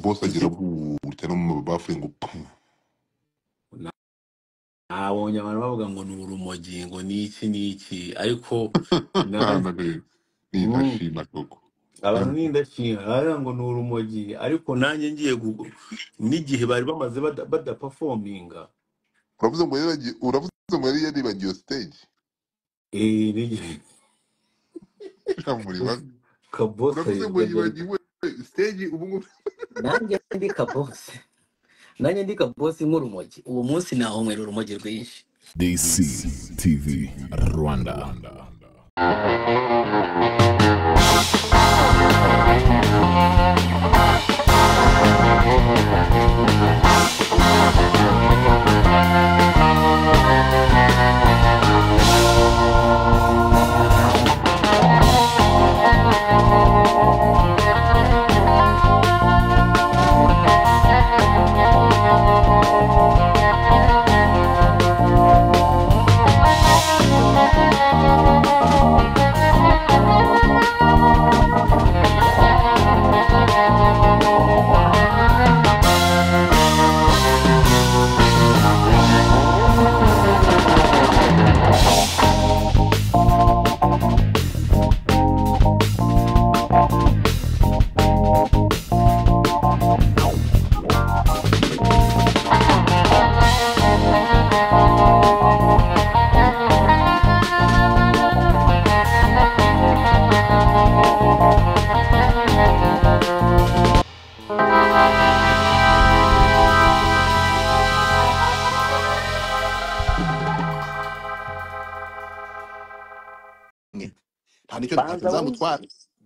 boss agira butera mu bafu ngo abonye abantu bavuga ngo ni urumogi ngo niki niki ariko ni ndashima koko abantu ni ndashima ara ngo ni urumogi ariko nanjye ngiye nigihe bari bamaze badaperforminga uravuze ngo yari yaribagiye stage DC TV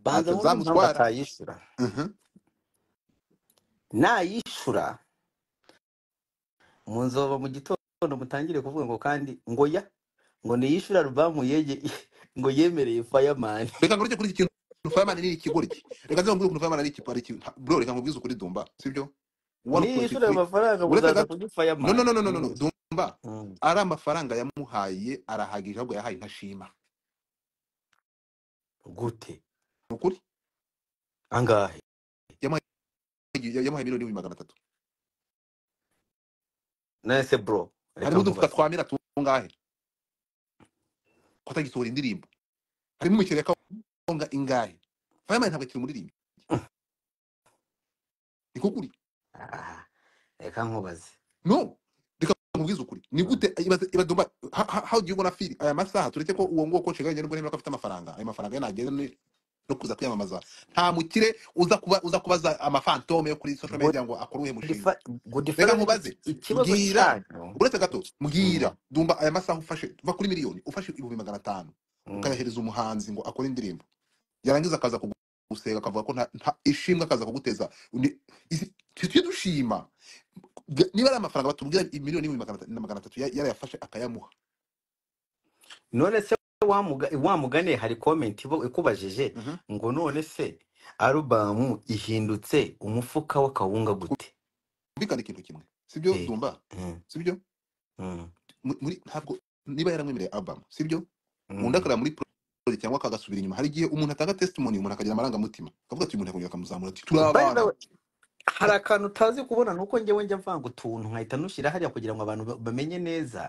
Banza nayishura munzova mu gitondo mutangire kuvuga ngo kandi ngo ya ngo niyishura rubamu yege ngo yemereye fireman reka ngurije kuri ikintu fireman ni ikigoriki reka nzongwe kuri fireman ni kipari bro reka nkubwize kuri Dumba sibyo niyishura amafaranga uzaza kuri fireman no Dumba ari amafaranga yamuhaye arahagije ahubwo yahaye ntashima gute ukuri angahe yamaye miliyoni 300 nase bro ari mudufuka 300 tungahe kwata gitora indirimbo ari mu kireka onga ingahe fayama ntabwo kiri muri rimbi ikukuri reka nkubaze no reka nkubwize ukuri ni gute ibadumba how do you gonna feel aya masaha turete ko uwo ngo ko ceganye n'ubwo n'afite amafaranga ayo mafaranga yanageze nokuza kwiyamamaza nta mukire uza kubaza amafantome yo kuri social media ngo akoruhe mushinga reka mubaze ngira uretse gato mugira Dumba aya masaha ufashe va kuri miliyoni ufashe 500 ukayahereza umuhanzi ngo akore indirimbo yarangiza akaza kugusega akavuga ko nta ishimwe akaza kuguteza titwe dushima niba ari amafaranga batubwira miliyoni 300 yarayafashe akayamuha none se wamugane hari comment bo ikubajije ngo none se album ihindutse umufuka wakawunga gute bikana ikintu kimwe sibyo Dumba sibyo muri ntabwo niba yaramwemereye album sibyo mundakara muri project cyangwa kagasubira inyuma hari giye umuntu atanga testimony umuntu akagira amaranga mutima akavuga ati umuntu akongera akamuzamura ati turabana harakantu utazi kubona nuko ngewe njya mvanga utuntu nkahita nushira hariya kugira ngo abantu bamenye neza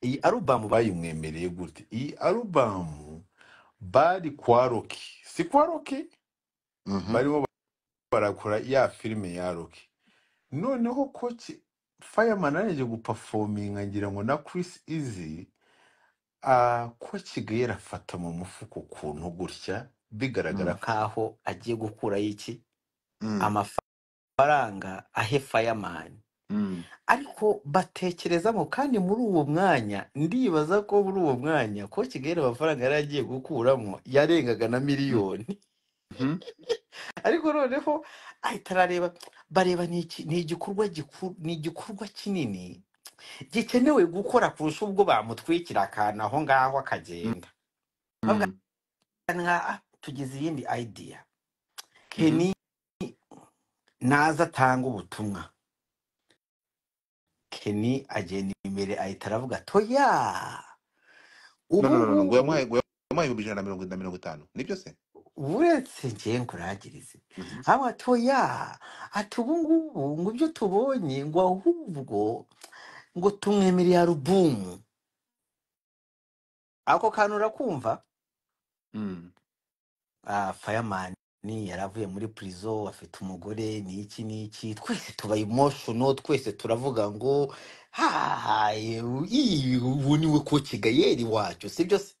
iyi album bayimwemereye gute iyi album bari kwa Rocky si kwa Rocky barimo barakora ya filme ya Rocky noneho ko Fireman aje guperforminga ngira ngo na Chris Easy ko kigera fata mu mufuko kuntu gutya bigaragara kaho agiye gukura iki amafa baranga ahe Fireman ariko batekerezamo kandi muri uwo mwanya ndibaza ko muri uwo mwanya ko kigera amafaranga yaragiye gukuramo yarengaga na miliyoni ariko noneho ahitarareba bareba niki ni igikorwa kinini gikenewe gukora kurusha ubwo bamutwikira akana aho ngaho akagenda tugize iyindi idea keni naza tanga ubutumwa Kenny agenda imbere ahita aravuga to ya ubu ngo yamwaye 150 nibyo se uretse njye nkuragirize abatoya ati ubungubu ngo ibyo tubonye ngo ahubwo ngo tumwemereye alubumu ako kantu urakumva Fireman yaravuye muri prison afite umugore n'iki n'iki twese tuba emotional twese turavuga ngo haye woniwe ko kigayeri wacu sibyo se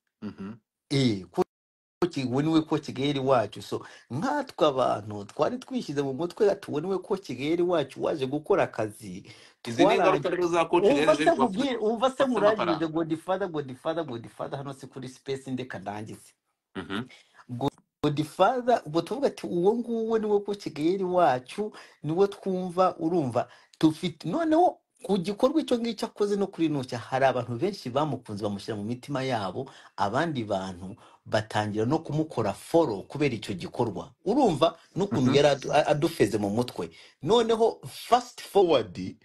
woniwe ko kigayeri wacu so nkatwe abantu twari twishyize mu mutwe atuboniwe ko kigayeri wacu waje gukora akazi uva se muragije godfather hano se kuri space ndeka ndangize Godfather ubutuvuga ati uwo nguwe niwe ko kigayeri wacu niwe twumva urumva tufite noneho ku gikorwa cyo ngicyo akoze no kuri nucya hari abantu benshi bamukunze bamushyira mu mitima yabo abandi bantu batangira no kumukora follow kubera icyo gikorwa urumva no kumwera adufeze mu mutwe noneho fast forward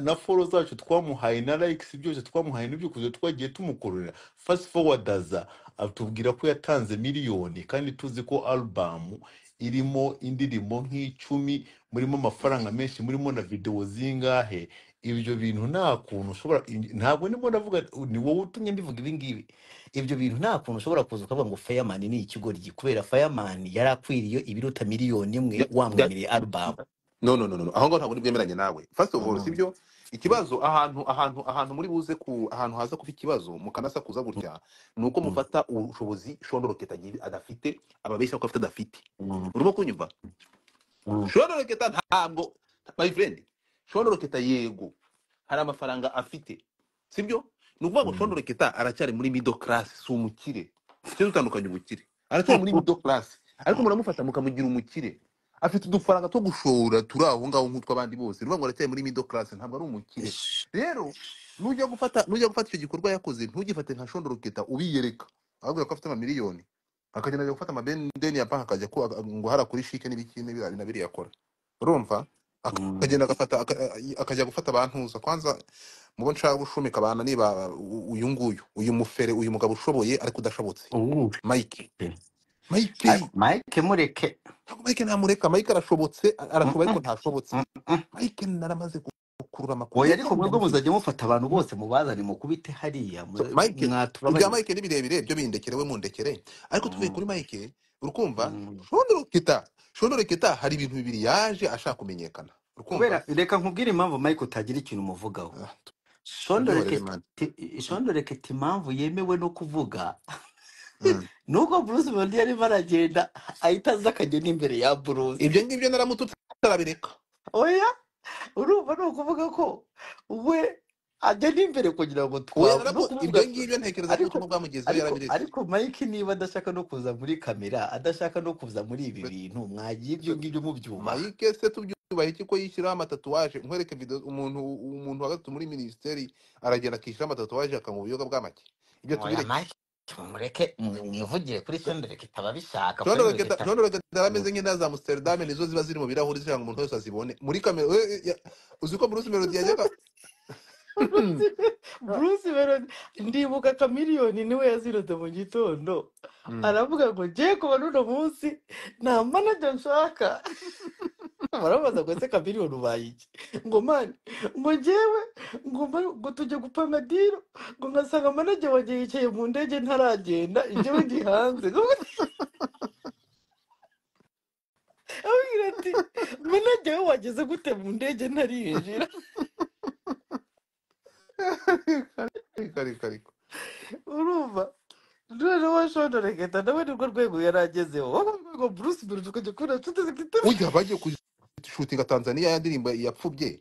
na follow zacu twamuhaye na likes byose twamuhaye n'ibyukuzo twagiye tumukorera fast forwarders atubwira ko yatanze miliyoni kandi tuzi ko album irimo indirimbo nk'icumi murimo amafaranga menshi murimo na video zingahe ibyo bintu nta kuntu ushobora ntabwo nimo ndavuga ni wowe utumye ndivuga ibingibi ibyo bintu nta kuntu ushobora kuza ukavuga ngo Fireman ni ikigori gikurera Fireman yarakwiriye ibiruta miliyoni imwe wamwemereye album no aho ngo ntabwo nibyemeranye nawe first of all sibyo ikibazo ahantu muri buze ku ahantu haza kufi kibazo mukanasa kuza gutya nuko mufata ubushobozi shondoroketa adafite ababesha ko afite adafite urimo kunyumva shondoroketa ntabwo my friend shondoroketa yego hari amafaranga afite sibyo nuvuga ngo shondoroketa aracyari muri middle class si umukire cyo tutandukanye ubukire aracyari muri middle class ariko muramufata mukamugira umukire afite dufaranga to gushora turaho ngaho nkutwa abandi bose rubango rataye muri middle class ntabwo ari umukire rero nujya gufata icyo gikorwa yakoze ntugifate nka shondoroketa ubiyereka ahubwo ko afite amamiliyoni akagenda yo gufata amabendeni ya bank akaje ko ngo hara kuri shike n'ibikine birabiri yakora urumva akagenda gafata akajya gufata abantu uza kwanza mubo nshaka gushumika abana niba uyu nguyu uyu mufere uyu mugabo ushoboye ariko udashobotse Mike mureke Mike namureka Mike arashobotse arashoboye ko ntashobotse Mike naramaze gukurura makuru oya ariko bwo muzaje mufata abantu bose mubazani mu kubite hariya Mike ngatubabye Mike nibirebire byo bindekere we mundekere ariko tuvuye kuri Mike urukumva shondoroketa hari ibintu bibiri yaje ashaka kumenyekana urukumva reka nkubwire impamvu Mike utagira ikintu muvugaho shondoroketa impamvu yemewe no kuvuga Nuko Bruce Melody ari baragenda ahitaza akagenda imbere ya Bruce ibyo naramututarabereka oya urumva no kuvuga ko we agenda imbere kugira ngo ibyo ntekereza ko ubutumwa bwamugeze yarabiretse ariko Mike niba adashaka no kuza muri kamera adashaka no kuza muri ibi bintu mwagiye ibyo ngibyo mu byuma Mike se tubyubahe kiko yishyiraho amatatuwaje nkwereke video umuntu wagatatu muri ministeri aragenda akishyira amatatuwaje akamubuyoga bw'amake ibyo tubireke Mureke mwivugiye kuri shondoroketa ababishaka shondoroketa arameze nk'inda za Amsterdam nizo ziba ziri mu birahuri cyangwa umuntu wese azibone muri kamera uzi ko Bruce Melody yajyaga Bruce Melody ndibuka kamiliyoni niwe yazirutse mu gitondo aravuga ngo ngiye kubona uno munsi nta manager nshaka barabaza ko se kamiliyoni ubayiki ngo mani ngo ngewe ngo tujye gupanga diro ngo ngasanga manager wagiye yicaye mu ndege ntaragenda ngewe ndi hanze ati manager we wageze gute mu ndege ntariyinjira urumva Ndio washondoroketa nawe nirwo rwego yaragezeho ngo Bruce Melody ukajya kubona ujya bagiye shootinga Tanzania ya ndirimbo yapfubye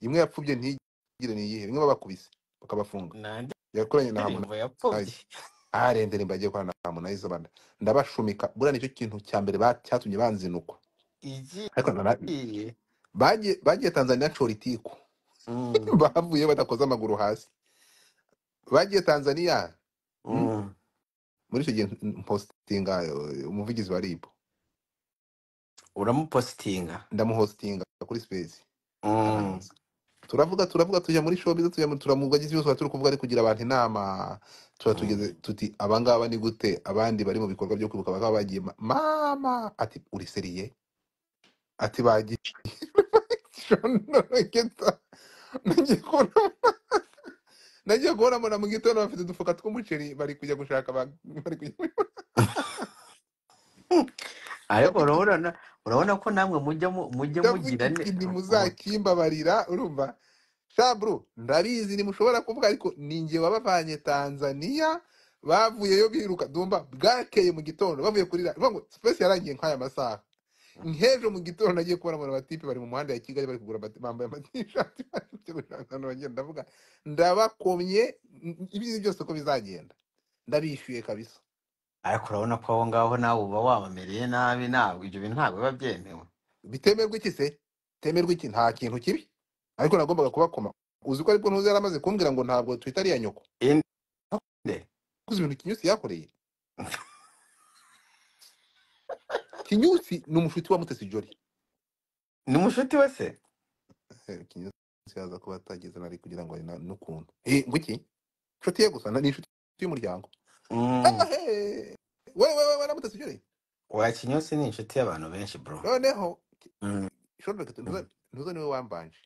imwe yapfubye ntigire ni yihe imwe babakubise bakabafunga yakoranye na Harmonize yapfubye arendere mbagiye kwa na Harmonize banda ndabashumika bura nicyo kintu cyambere batyatumye banzinukwa iki bagiye Tanzania choritiko bavuye badakoza amaguru hasi bagiye Tanzania muri cyo gihe postinga umuvugizi wa Ribo uramupostinga ndamuhostinga kuri space turavuga tujya muri show biza tujya mu turamugagize byose turi kuvuga ari kugira abantu inama turatugeze tuti abangaba ni gute abandi bari mu bikorwa byo kwibuka bakaba bagiye mama ati uri seriye ati bagiye nagiye gora mona mu gitondo bafite dufuka tw'umuceri bari kujya gushaka bari kujya Ariko urabona ko namwe mujye mugira ne nimuzakimba barira urumva sha bro ndabizi ni mushobora kuvuga ariko ninge wabavanye Tanzania bavuye yo biruka dumba bwakeye mu gitondo bavuye kurira ngo space yarangiye nkaya amasaha nkejo mu gitondo nagiye kubona abantu batipe bari mu muhanda ya Kigali bari kugura bambaye amashati bafite ubushakano bagenda ndavuga ndabakomye ibintu byose ko bizagenda ndabishyuye kabisa Ariko urabona ko aho ngaho nawe uba wabamereye nabi nabwo ibyo bintu ntabwo biba byemewe bitemerwa iki se temerwa iki nta kintu kibi ariko nagombaga kubakoma uzi ko ariko ntuzi yaramaze kumbwira ngo ntabwo Twitter ari ya nyoko inde kuzi ibintu kinyusi yakoreye kinyusi n'umushuti wa Mutesi Jolly n'umushuti we se kinyusi yaza kubatageza nari kugira ngo n'ukuntu ngwiki nshuti ye gusa n'inshuti y'umuryango Wait, na Mutesi Jolly. Wa kinyusi ni inshuti y'abantu benshi bro. Noneho. Shobora kutunuza niwe wambanje.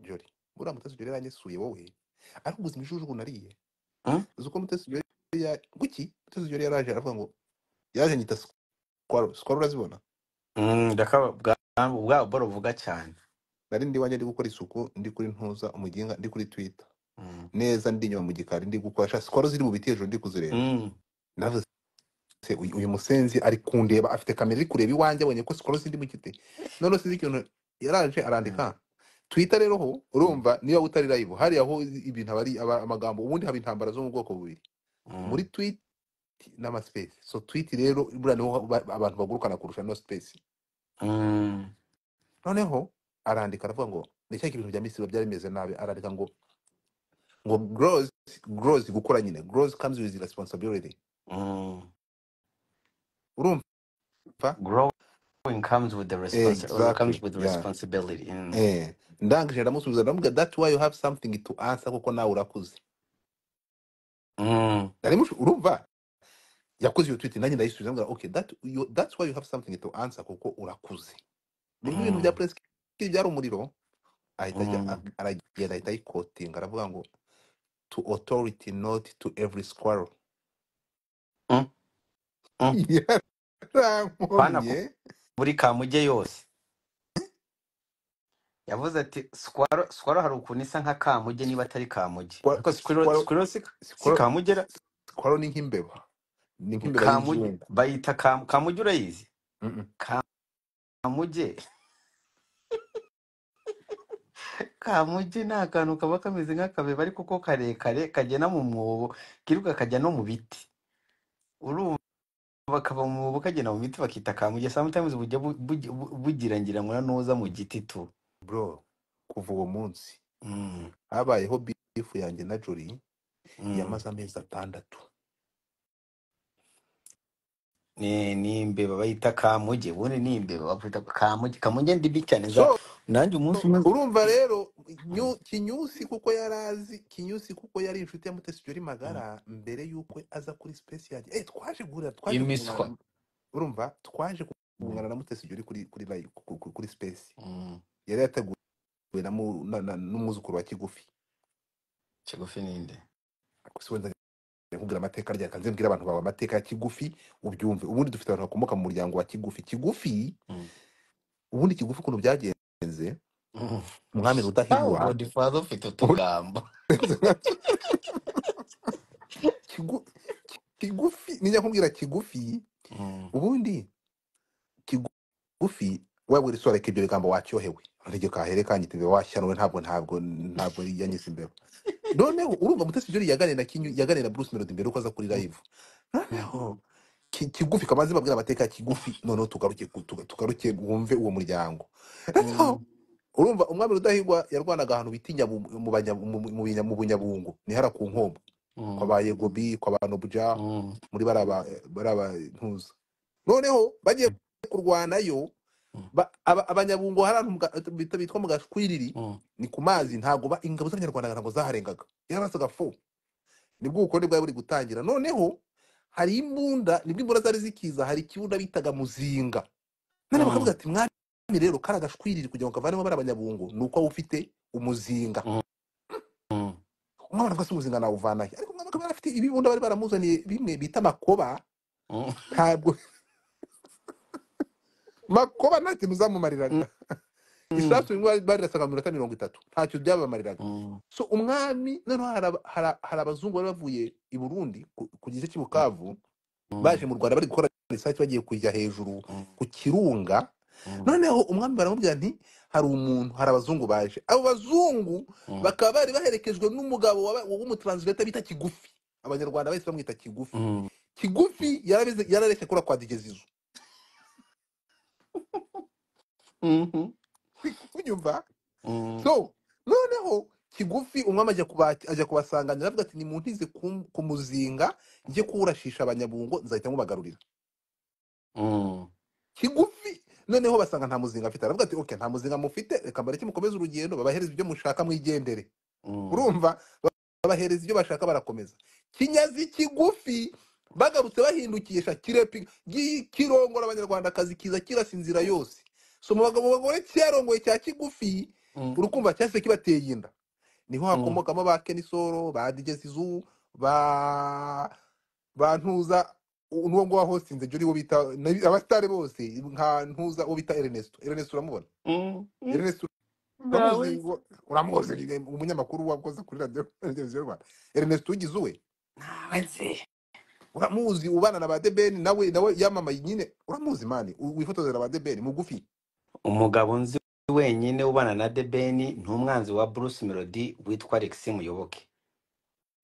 Jolly. Bura Mutesi Jolly yanyisuye wowe. Ariko gusa imijuru nariye. Uzuko Mutesi Jolly ya guki? Mutesi Jolly yaraje aravuga ngo yaje nyita squaro razibona. Ndakaba bwa boro vuga cyane. Nari ndi wanje ndi gukora isuku ndi kuri ntuza umuginga ndi kuri Twitter. Neza ndi nyuma mu gikari ndi gukwasha squaro ziri mu bitejo ndi kuzireba. Navuze uyu musenzi ari kundeba afite kamera iri kureba iwanje abonye ko squaro zindi mu gite. None sinzi ikintu yaraje arandika. Twitter rero ho urumva niyo utari live hari aho ibintu bari amagambo ubundi haba intambara zo mu bwoko bubiri. Muri tweet na ma space. So tweet rero burane abantu bagurukana kurusha no space. Noneho arandika aravuga ngo ndashaka ibintu bya misiro byarimeze nabi arandika ngo growth gukora nyine growth comes with responsibility urumva growing comes with the responsibility exactly. comes with the responsibility ndangije ndamusubiza ndamuga that why you have something to answer kuko nawe urakuze ndarimushi urumva yakoze iyo tweet nanjye ndayisubiza ndamuga okay that's why you have something to answer kuko urakuze n'ibyo bintu bya press byari umuriro ahita ayikotinga aravuga ngo to authority not to every squirrel buri kamuge yose yavuze ati squirrel hari ukuntu isa nka kamuge niba atari kamuge kuko squirrel si kamugera squirrel ni nk'imbeba ni nk'imbeba kamuge bayita kamuge urayizi kamuge kamuge na kantu kaba kameze nk'akabeba ariko ko karekare kagena mu mwobo kiruka kajya no mu biti urumva kaba mu mwobo kagena mu biti bakita kamuge sometimes bujya bugirangira ngo noza mu giti tu bro kuva uwo munsi habayeho beef yanjye na Jolly yamaze amezi atandatu ni imbeba bayita kamuge bone ni imbeba bafita kamuge ndibi cyane za nanjye umunsi urumva rero kinyusi kuko yarazi kinyusi kuko yari inshuti ya Mutesi Jolly magara mbere yuko aza kuri space yaje twaje guhura twaje imiswa urumva twaje kugungana na Mutesi Jolly kuri space yari yateguwe n'umuzukuru wa kigufi ninde akusubiza kugira amateka rya kanze mbwira abantu bawa amateka ya kigufi ubyumve ubundi dufite abantu bakomoka mu muryango wa kigufi ubundi kigufi kuno byagiye nze umwami rudahirwa body father ufite utugamba kigufi ninya kumbwira kigufi ubundi kigufi wabwira isore kibyo rigamba wacyohewe ariko kahere kanyiteze washyanwe ntabwo yanyise imbeba noneho urumva Mutesi Jolly yaganira na Bruce Melody mbere uko aza kuri live noneho kigufi kamaze babwira amateka kigufi noneho tugaruke guhumve uwo muryango urumva umwami Rudahigwa yarwanaga ahantu bitinya mu bunyabungo ni hara ku nkombo kwabaye gobi kwabano buja muri baraba ntuza noneho bagiye kurwanayo abanyabungo harantumwa bitwa mu gaswiriri ni ku mazi ntago ba ingabo z'abanyarwanda ntago zaharengaga yarabasaga fo nibwo uko nibwo buri gutangira noneho hari imbunda nibwo imbunda zari zikiza hari kibunda bitaga muzinga nane bakavuga ati mwami rero karagashwiriri kugira ngo kavanemo barabanyabungo nuko ufite umuzinga umwana kwasi umuzinga na uvanaye ariko mwana kamera afite ibibunda bari baramuzaniye bimwe bita makoba ntabwo makoba nati muzamumariraga isasu ingwa barirasaga 153 ntacyo byabamariraga so umwami nano harabazungu bavuye i Burundi kugize cy'ubukavu baje mu Rwanda bari gukora research bagiye kujya hejuru ku kirunga noneho umwami baramubwira nti hari umuntu harabazungu baje abo bazungu bakaba bari baherekejwe n'umugabo w'umutranslator bita Kigufi abanyarwanda bahise bamwita Kigufi Kigufi yarabize yarareke kora kwa digezizo kunyumva so noneho Kigufi umwami ajya kubasanganya aravuga ati ni muntize kumuzinga nje kurashisha abanyabungo nzahita mubagarurira Kigufi noneho basanga nta muzinga afite aravuga ati okay nta muzinga mufite reka bareke mukomeza urugendo babahereza ibyo mushaka mwigendere urumva babahereza ibyo bashaka barakomeza Kinyazi Kigufi bagarutse bahindukiyesha kirepi kirongora abanyarwanda kazi kiza kirasinzira yose so mu bagabo bagore cyarongoye cya Kigufi urukumva cyase kibateye inda niho hakomokamo ba Kenisoro ba Digesizu ba ntuza uwo ngo wahostinze juri wo bita abatare bose nka ntuza wo bita Ernesto uramubona Ernesto uramuzi umunyamakuru wakoze kuri radio Televiziyo Rwanda Ernesto ugizuwe nabanze uramuzi ubana na ba Debeni nawe yamamaye nyine uramuzi mani wifotozera ba Debeni mugufi umugabo nzi wenyine ubana na Debeni ntumwanzi wa Bruce Melody witwa Alex Muyoboke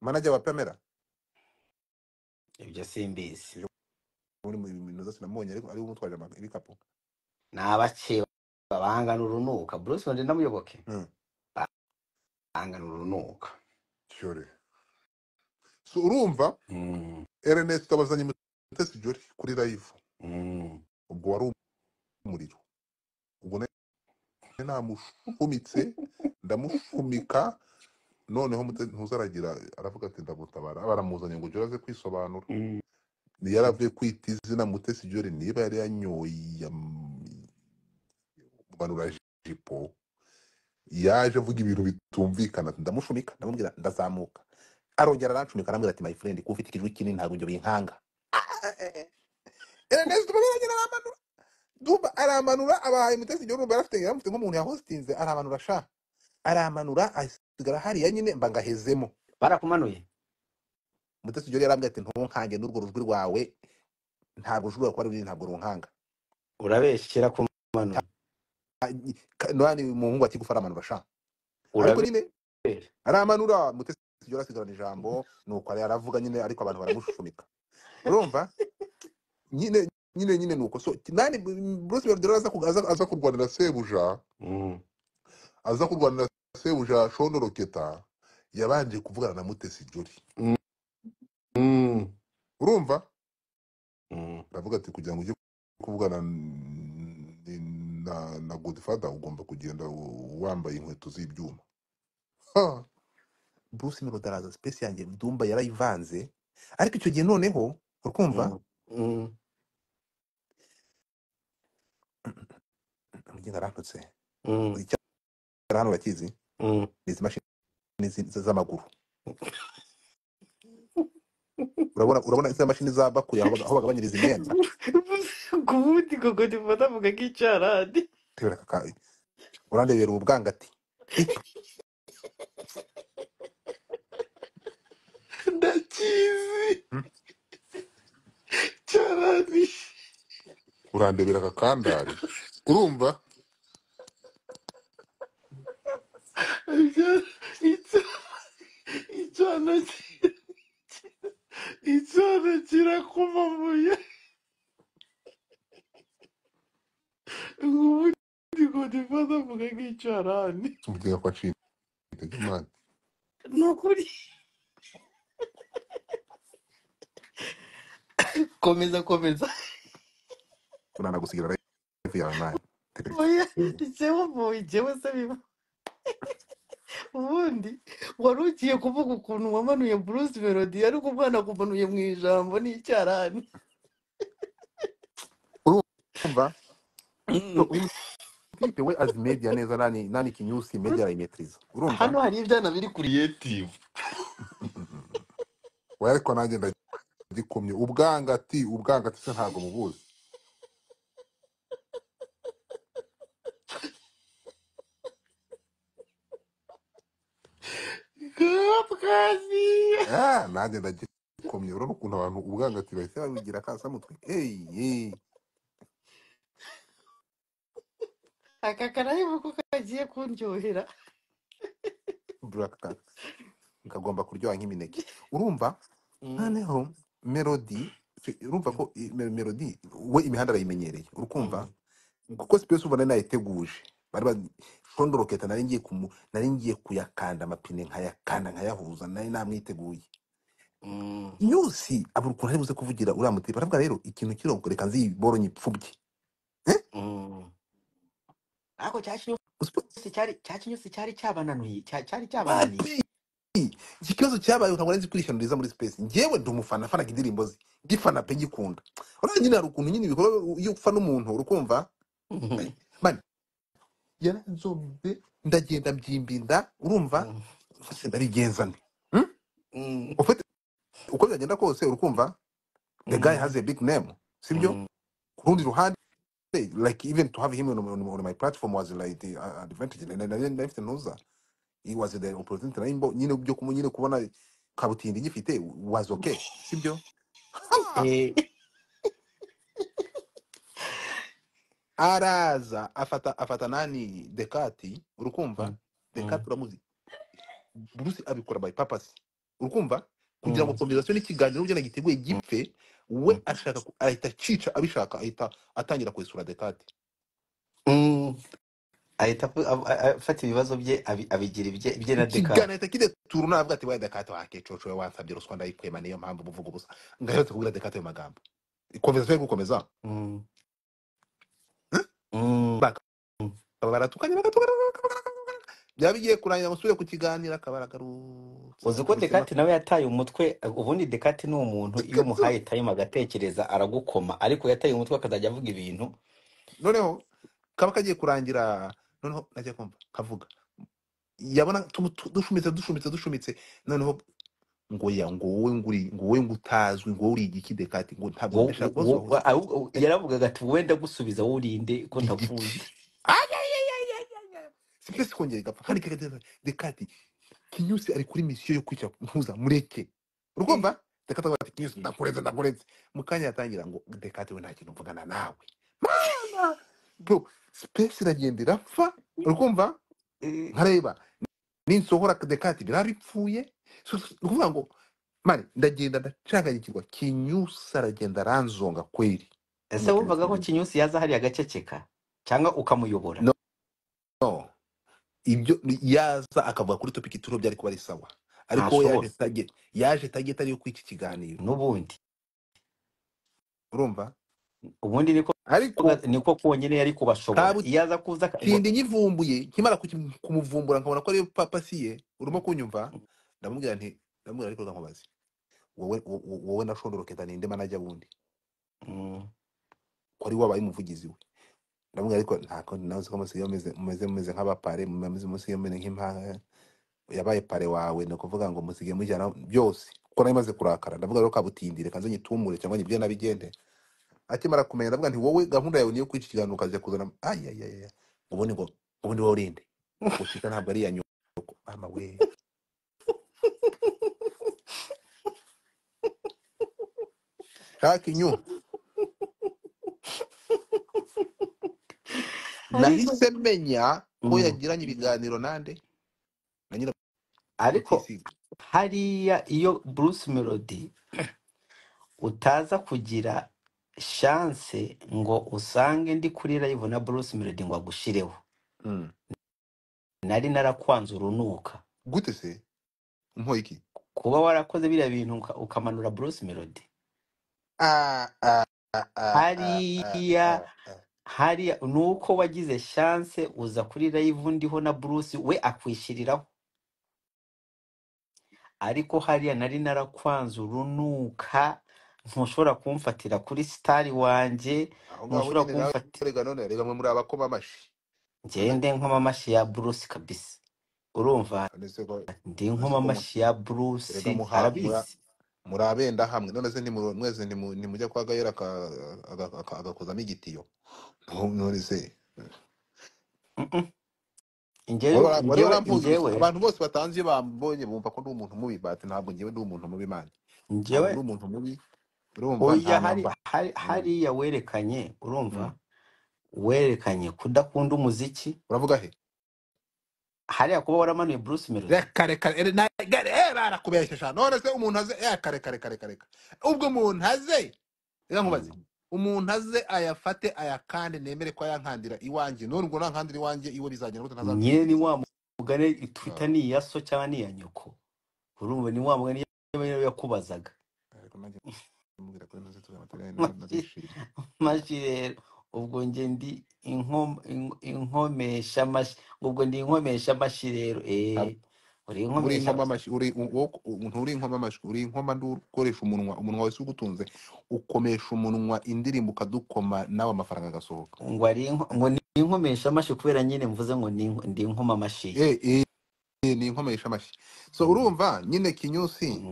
manager wa Pamela ibyo simbizi muri mu bintu zose namonye ariko ari umutwaje ibikapo nabakeba babangana urunuka Bruce Melody namuyoboke angana urunuka sure so urumva Ernest abazanye mutesi jori kuri live ubwo wari umuriro ubwo namushumitse ndamushumika noneho ntuzaragira aravuga ati ndagutabara baramuzanye ngo juraze kwisobanura ni yaravuye kwita izina Mutesi Jolly niba yari yanyoye banura jipo yaje avuga ibintu bitumvikana ndamushumika ndamubwira ndazamuka arongera arancumika arambwira ati my friend ufite ikijwi kinini ntabwo njye binkanga Ernest babagira aramanura duba aramanura abahaye Mutesi Jolly barafite yaramfite nk'umuntu ya hostinze aramanura sha aramanura sigara hariya nyine mbangahezemo barakumanuye Mutesi Jolly yarambye ati ntonkange n'urwo rujwi rwawe ntabwo ushobora kuba ruri ntabwo runkanga urabeshyira ku manu none umuhungu ati gufara amanura sha ariko nyine aramanura Mutesi Jolly asigara n'ijambo nuko ari aravuga nyine ariko abantu baramushumika urumva nyine nuko so nani Bruce Melody aza kurwanira Sebuja aza kurwanira Sebuja Shonoroketa yabanje kuvugana na Mutesi Jolly urumva aravuga ati kugira ngo ujye kuvugana na Godfather ugomba kugenda wambaye inkweto z'ibyuma Bruce Melody araza space yanjye ndumva yarayivanze ariko icyo gihe noneho urukumva mugenda aratutse hano bakizi izi mashini z'amaguru urabona izi mashini zabakuye aho bagabanyiriza imyenda kubuti koko tifata vuga kicaradi urandebera ubwangati ndakizi caradi urandebera kakandari urumva icyana kumamuye ubundi godifata avuga nk'icyarani umudiga kwa cini ndagimana nukuri komeza kunana gusigira live yawe oya ijewe ijewe se biba ubundi wari ugiye kuvuga ukuntu wamanuye Bruce Melody ariko umwana kumanuye mu ijambo n'icyarani urumva Pipe we as media neza nani kinyusi media imetriza urumva hano hari ibyana biri creative wari ko nanjye ndagikomye ubwangati se ntago mubuzi Kazi. Nanjye ndagikomye urabona ukuntu abantu ubwangati bahise babigira kasa mutwe aka karayimu ko kagiye kundyohera braka nkagomba kuryoha nk'imineke urumva noneho Melody urumva ko Melody we imihanda rayimenyereye urukumva kuko space ubona nayiteguje bari bandoroketa nari ngiye kuyakanda amapine nkayahuza nari namwiteguye nyusi aburukuntu ari buze kuvugira uramutse baravuga rero ikintu kirongoreka nziboronye ipfubye ako cyari cyabananiye ikibazo cyabaye ukabona nzi kwishanuriza muri space ngewe ndumufana afana indirimbo ze gifana pe gikunda urabona nyine hari ukuntu nyine ibikorwa yo gufana umuntu urukumva man yaranzombe ndagenda byimbinda urumva se ndarigenza nti ufite uko byagenda kose urukumva the guy has a big name sibyo kurundi ruhande like even to have him on my platform was like the advantage and I didn't know that he was the opportunity rainbow nyine byo kumunyine kubona kabutindi gifite was okay sibyo araza afata nani Dekati urukumva Dekati uramuzi Bruce abikora by purpose urukumva kugira ngo conversation ikiganiro ubyo nagiteguye gipfe we ashaka ahita cica abishaka ahita atangira kwisura Dekati ahita afata ibibazo bye abigira ibye na Dekati gana atakide turu navuga ati wa Dekati wake coco we wansabye ruswa ndayikwema niyo mpamvu muvuga ubusa ngayo tukubwira Dekati yo magambo conversation gukomeza baka baratukanye byabigiye kurangira musubire ku kiganira kabaragaru uzi ko Dekati nawe yataye umutwe ubundi Dekati ni umuntu iyo muhaye time agatekereza aragukoma ariko yataye umutwe akazajya avuga ibintu noneho kaba kagiye kurangira noneho najye kumva kavuga yabona dushumitse noneho ngo yangowe nguwe ngutazwe ngo uri igiki Dekati ngo ntabwo ndashakazo yaravugaga ati wenda gusubiza wowe urinde ko ndavuze Sipesi konje igapfa kandi kageze Dekati kinyusi ari kuri mission yo kwica mpuza mureke urukomba Dekati ati kinyusi ndakoreze mukanya yatangira ngo Dekati we ntakintu mvugana nawe mama bro sipesi nagendera fa urukomba nkareba ninsohora Dekati biraripfuye urukomba ngo mari ndagenda ndacanganyikirwa kinyusi aragenda ranzonga kweri ese wumvaga ko kinyusi yaza hari agaceceka cyangwa ukamuyobora no ibyo yaza akavuga kuri topic ituro byari kuba risawa ariko yaje target ari yo kwiki kiganiro nubundi urumva ubundi niko konyene yari kubashobora yaza kuza kandi nyivumbuye kimara kumuvumbura nkabona ko ari papasiye urimo kunyumva ndamubwira nti ndamubwira ariko nkabazi wowe nashondoroketa ninde manaje bundi kwari wabaye umuvugizi we ndamwe ariko ntako nazo kama se yomeze nk'abapare mumeze munsi yomene nk'impanga yabaye pare wawe no kuvuga ngo musige mujyana byose kuko nayimaze kurakara ndavuga rero kabutindire kanze nyitumure cyangwa nyibye nabigende akimara kumenya ndavuga nti wowe gahunda yawe niyo kwicikiganura kaje kuzana ayayaya ubone ngo ubundi wowe urinde ushita ntabwo ari yanyoko ama we kakinyu nahise menya ko yagiranye ibiganiro nande nanyira ariko hariya iyo Bruce Melody utaza kugira chance ngo usange ndi kuri live na Bruce Melody ngo agushireho nari narakwanza urunuka gute se mpo iki kuba warakoze biriya bintu ukamanura Bruce Melody hariya hari nuko wagize chance uza kuri live ndiho na Bruce we akwishiriraho, ariko hariya nari narakwanze urunuka ntushobora kumfatira kuri star wanje, ntushobora kumfatira none rega mwe muri abakoma amashi ngende nkoma amashi ya Bruce kabisa, urumva ndi nkoma amashi ya Bruce arabisi murabenda hamwe none se mwese ni mujya kwagayera agakoza migitiyo none se ngewe abantu bose batanzi bambonye bumva ko ndi umuntu mubi bati ntabwo ngewe ndi umuntu mubi manje ngewe ndi umuntu mubi urumva hari yawerekanye urumva werekanye kudakunda umuziki uravuga he hari yakuba waramanuye Bruce Melody rekare kare barakubeshesha none se umuntu aze yakare kare ubwo umuntu aze yankubaze umuntu aze ayafate ayakande nemere ko ayankandira iwanje none ngo nankandira iwanje iwe bizagenda gute ntazabye nyene ni wamugane Twitter ni yaso cyane ni yanyoko urumva ni wamugane yakubazaga mashirero ubwo nje ndi inkomesha mashi ubwo ndi inkomesha mashirero uri inkomesha mamashi uri umuntu uri inkoma mashi uri inkoma ndukoresha umunwa wese ugutunze ukomesha umunwa indirimbo kadukoma nawe amafaranga agasohoka ngo ari ngo ni inkomesha mashi kubera nyine mvuze ngo ndi inkoma mashi ni inkomesha mashi so urumva nyine kinyusi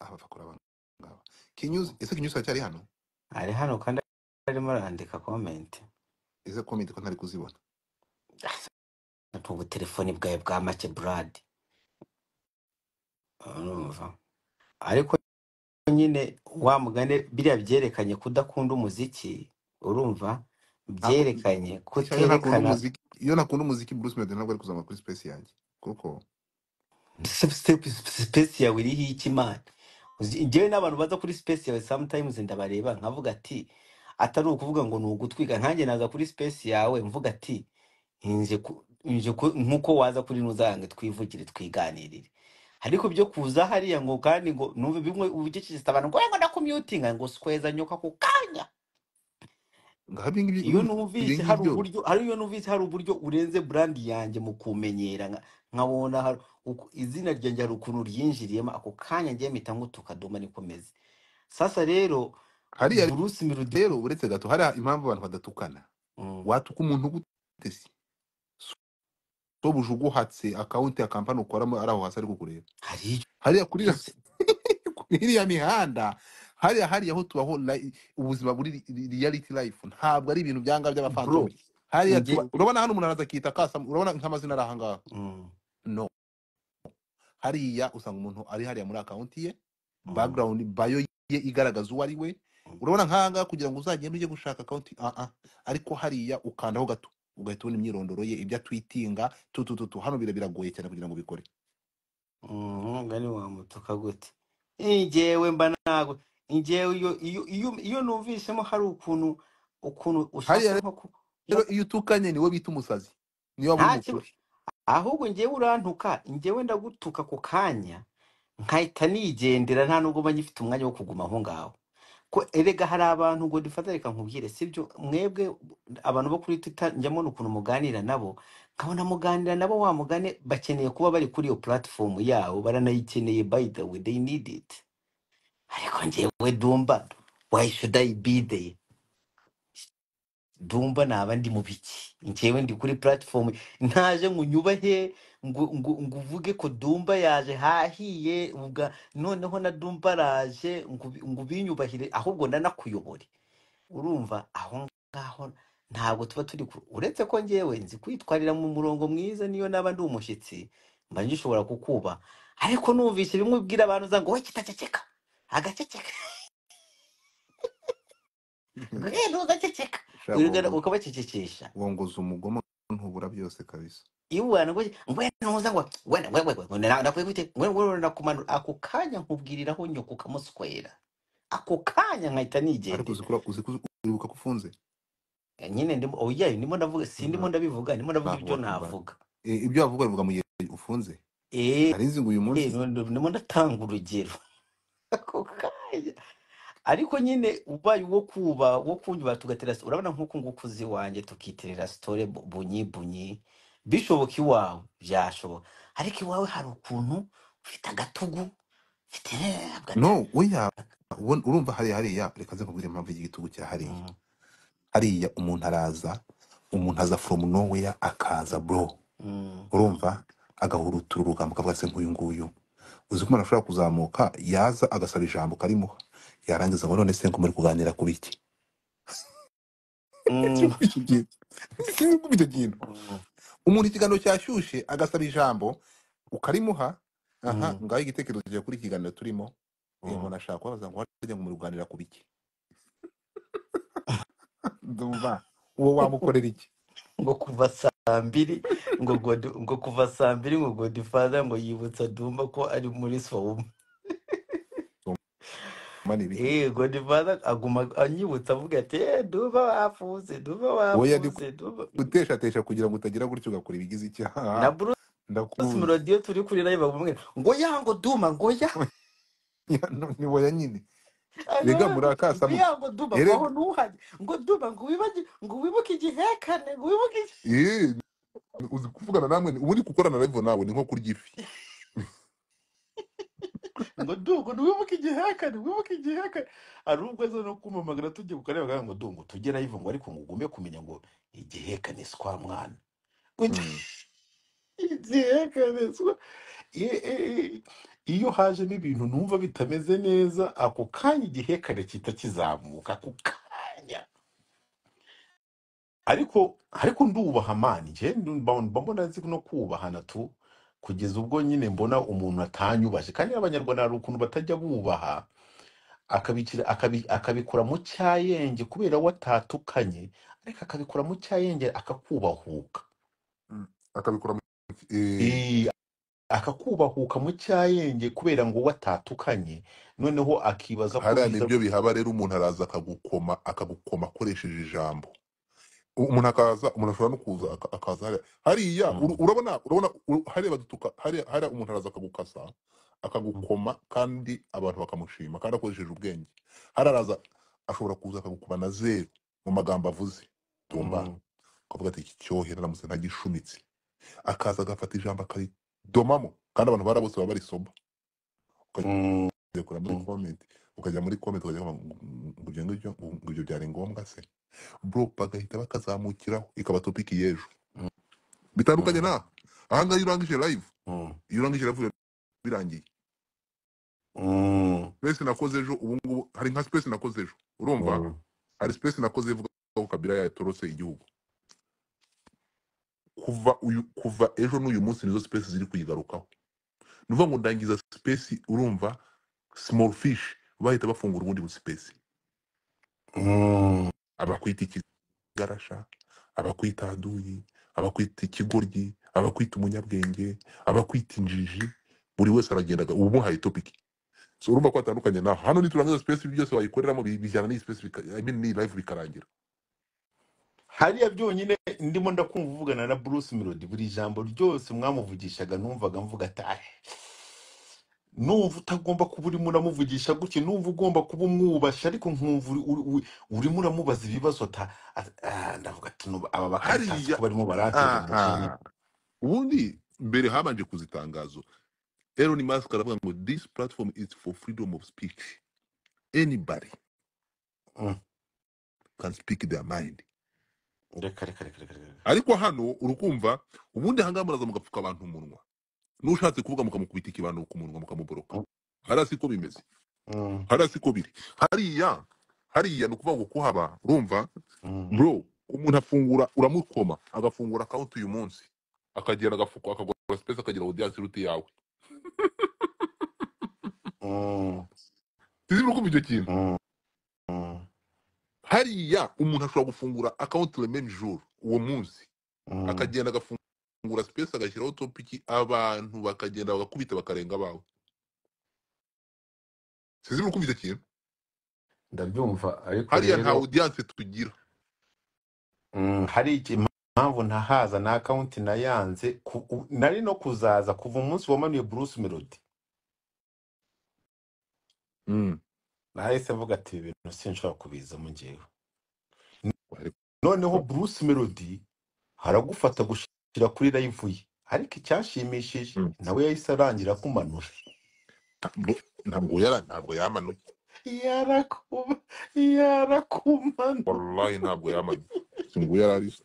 abafakura Kinyuzi ese kinyuzi cyari hano ari hano kandi arimo arandika comment ese comment ko ntari kuzibona atubu telefone bwaye bwa make brad urumva ariko nyine wamugane biriya byerekanye kudakunda umuziki urumva byerekanye ko terekana umuziki iyo nakunda umuziki Bruce Melody ntabwo ari kuzama kuri space yanjye kuko space yawe iri hiki man ngewe n'abantu baza kuri space yawe sometimes ndabareba nkavuga ati atari ukuvuga ngo nugutwika nkanjye naza kuri space yawe mvuga ati nje nkuko waza kuri nuzange twivugire twiganirire ariko byo kuza hariya ngo kandi ngo numve bimwe ubugekishita abantu ngo ngo ndakumyutinga ngo squeza nyoka ku kanya iyo numvise hari uburyo urenze brand yanjye mu kumenyera nkabona hari izina ryanjye rukuno ryinjiriyema ako kanya ngiye mitango tukadoma nikomeze sasa rero hari Bruce Melody rero uretse gato hari impamvu abantu badatukana watuka umuntu gutesi so bujugo hatse account ya company ukora araho hasari kukureba hari ya kurira iri ya mihanda hari aho tubaho ubuzima buri reality life ntabwo ari ibintu byanga by'abafandom hari urabona hano umuntu arazakita kasa urabona nkamazina arahanga no hari ya usanga umuntu ari hari ya muri account ye background bio ye igaragaza uwari we urabona nkanga kugira ngo uzagende uje gushaka account ariko hari ya ukanda ho gato ugatona imyirondoro ye ibya twitinga tututu hano biragoye cyane kugira ngo bikore ngani wa mutoka gute injewe mba nago injewe iyo numvishemo hari ukuntu ushaka ko iyo tukanye niwe bita umusazi niwe abumukuru ahubwo ngiye urantuka ngiye ndagutuka ku kanya nkahita nigendera nta nubwo bagifite umwanya wo kuguma aho ngaho ko erega hari abantu ngo difatarika nkubwire sibyo mwebwe abantu bo kuri Twitter njyamo n'ukuntu muganira nabo nkabona muganira nabo wamugane bakeneye kuba bari kuri iyo platform yabo baranayikeneye by the way they need it ariko ngiye dumba why should I be there dumba nabandi mubiki ngewe ndi kuri platform ntaje ngunyubahe nguvuge ko dumba yaje hahiye ubwa noneho na dumba raje ngubinyubahire ahubwo ndanakuyobore urumva aho ngaho ntabwo tuba turi uretse ko ngewe nzi kwitwarira mu murongo mwiza niyo nabandi umushitsi mbanje ushobora kukuba ariko numvise bimwe ubwira abantu zango we kitaceceka agaceceka ngeno gaceceka urugana ukabacecekesha wongoza umugoma ntubura byose kabisa iwana ngo ntuza ngo we nakwite we nakumanura ako kanya nkubwiriraho nyoko kamuskwera ako kanya nkahita nigende ariko uzibuka kufunze nyine ndimo oya ndimo ndavuga sindimo ndabivuga ndimo ndavuga ibyo navuga ibyo wavuga bivuga mu gihe ufunze ari nzi ngo uyu munsi ndimo ndatanga urugero ako kanya ariko nyine ubaye wo kuba wo kunywa tugatera urabona nkuko ngukuzi wanje tukitirira story bunyi bunyi bishoboka iwawe byashoboka ariko iwawe hari ukuntu ufite agatugu ufite no oya urumva hari hariya reka nze kubwira impamvu y'igitugu cya hariya hariya umuntu aza from nowhere akaza bro urumva agahurutururuka mukavuga se nk'uyu nguyu uzi kuma nashobora kuzamuka yaza agasaba ijambo karimo yarangiza ngo none se ngo muri kuganira kubiki umuntu ikiganiro cyashushe agasaba ijambo ukarimuha aha ngaho igitekerezo cyo kuri kiganiro turimo ngo nashaka kubaza ngo ngo muri kuganira kubiki ndumva uwo wamukorera iki ngo kuva saa mbiri ngo kuva saa mbiri ngo Godfather ngo yibutsa Dumba ko ari muri Souma Godfather aguma anyibutsa avuga ati Dumba wafuze Dumba wafuze Dumba uteshatesha kugira ngo utagira gutyo ugakora ibigize icyaha na Bruce Melodie turi kuri live bagumwe ngo yango Dumba ngo ya ni woya nyine Liga murakasa ngo Dumba aho nuhaje ngo Dumba ngo wibaje ngo wibuke igihekane ngo wibuke uzi kuvugana namwe uri gukorana live nawe ni nko kurya ifi ngo Dumba ngo wibuke igihekane wibuke igihekane arubwo zo no kumamagara tujye gukareba ngo Dumba tugera live ngo ariko ngugume kumenya ngo igihekane sikwa mwana igihekane sikwa iyo haje n'ibintu numva bitameze neza ako kanya igihekane kita kizamuka kukanya ariko ndubaha mani je mbona nzi no kubahana tu kugeza ubwo nyine mbona umuntu atanyubaje kandi abanyarwanda ari ukuntu batajya bubaha akabikura mu cyayenge kubera watatukanye ariko akabikura mu cyayenge akakubahuka akabikura akakubahuka mu cyayenge kubera ngo watatukanye noneho akibaza ko hari ibyo bihaba rero umuntu araza akagukoma akoresheje ijambo umuntu akaza umuntu ashobora no kuza akaza hariya urabona hari badutuka hari umuntu araza akagukasa akagukoma kandi abantu bakamushima kandi akoresheje ubwenge hari araza ashobora kuza akagukoma na zero mu magambo avuze Dumba akavuga ati cyohera namuse ntagishumitse akaza agafata ijambo akari domamo kandi abantu barabose baba bari soba ukajya muri comment ukajya ngubyo ngubyo byari ngombwa se bro bagahita bakazamukiraho ikaba topic yejo bitandukanye na ahanga yurangije live yurangije live birangiye bese nakoze ejo ubungubu hari nka space nakoze ejo urumva hari space nakoze ivuga ko Kabila yatorotse igihugu kuva ejo n'uyu munsi nizo space ziri kuyigarukaho nuvuga ngo ndangiza space urumva small fish bahita bafungura ubundi mu space abakwita ikigarasha abakwita aduyi abakwita ikigoryi abakwita umunyabwenge abakwita injiji buri wese aragendaga ubu haye topic so urumva ko atandukanye naho hano niturangiza space byose wayikoreramo bijyana ni space I mean ni live bikarangira hariya byonyine ndimo ndakumva uvugana na Bruce Melody buri jambo ryose mwamuvugishaga numvaga mvuga atari numva utagomba kuba urimo uramuvugisha gutyo numva ugomba kuba umwubasha ariko nkumva urimo uramubaza ibibazo ndavuga ati aba bakatsa barimo baratira ubundi mbere habanje kuzitangazo Elon Musk aravuga ngo this platform is for freedom of speech anybody can speak their mind ariko hano urukumva ubundi hangamuraza mugapfuka abantu umunwa n'ushatse kuvuga mukamukubita ikibano ku munwa mukamuboroka harasiko bimeze harasiko biri hariya no kuvuga ngo kuhaba urumva bro umuntu afungura uramukoma agafungura account uyu munsi akagera agafuko akagora space akagira audience route yawe tiri rukumva ibyo kintu hariya umuntu ashobora gufungura account le même jour uwo munsi akagenda agafungura space agashyiraho topic abantu bakagenda bagakubita bakarenga bawe sizi mukubita kintu ndabyumva ariko hariya nta audience tugira hari impamvu ntahaza na account nayanze nari no kuzaza kuva umunsi wamanuye Bruce Melody nahise mvuga ati ibintu sinshobora kubiza mu ngewe. Noneho Bruce Melody haragufata gushira kuri live ye, ariko icyashimishije nawe yahise arangira kumanura. Ntabwo yamanuye, yarakumanura wallahi, ntabwo yamanuye, ngo yararisa.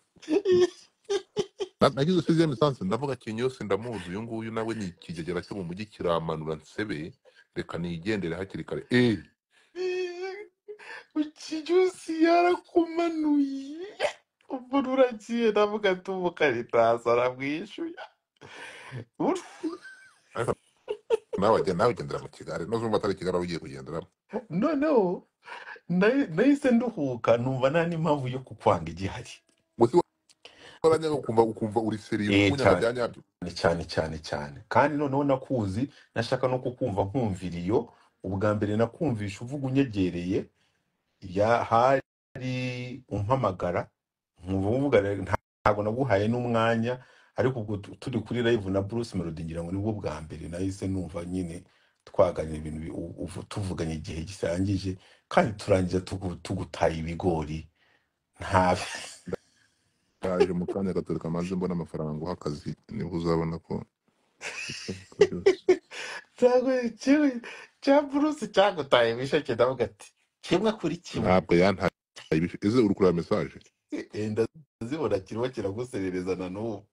Nagize sizeme sanse ndavuga kinyose ndamuzi uyu nguyu nawe ni kigegera cyo mu mujyi kiramanura nsebe, reka nigendere hakiri kare. Ukijusi yarakumanuye uburu ragiye ndavuga tumukaritaza ramwishuya. Nawe gendera mu kigare nozumva atari kigare ugiye kugendera. No nahise nduhuka numva nani mpamvu yo kukwanga igihari. Ukumva uri seriyo cyane kandi noneho nakuzi nashaka no kukumva nkumviriyo ubwa mbere nakumvisha uvuga unyegereye ya hari umpamagara nkuvugana ntago naguhaye n'umwanya ariko ubwo turi kuri live na Bruce Melody ngira ngo nibwo bwa mbere nahise numva nyine twaganye ibintu tuvuganye igihe gisangije kandi turangiza tugutaye ibigori ntafi. Ari mu kanya gato kamaze mbona amafaranga uhakazi niho uzabona ko tago cyo Bruce cyago taye bisheke ndavuga ati kimwe kuri kimwe ntabwo yantaye ibize urukura message ndazibona kirwa kiragusererezana n'ubu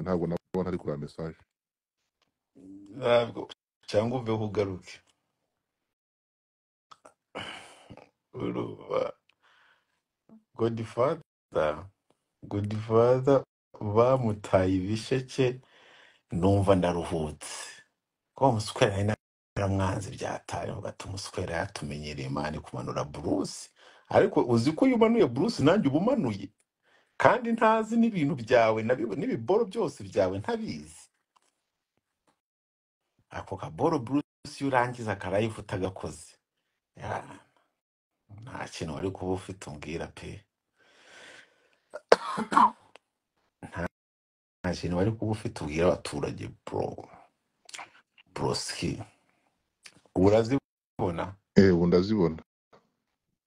ntabwo nabona ari kuri message ntabwo cyangwa uve ugaruke uruba. Godfather bamutaye ibisheke numva ndaruhutse ko umuswera naramwanze byataye ugato umuswera yatumenyereye mani kumanura Bruce, ariko uzi ko yubanuye Bruce nanjye ubumanuye kandi ntazi n'ibintu byawe n'ibiboro byose byawe ntabizi. Ako kaboro Bruce yurangiza karayifu tagakoze nta kintu wari kuba ufite umbwira pe, nta kintu wari kuba ufite umbwira abaturage broski urazibona. Ndazibona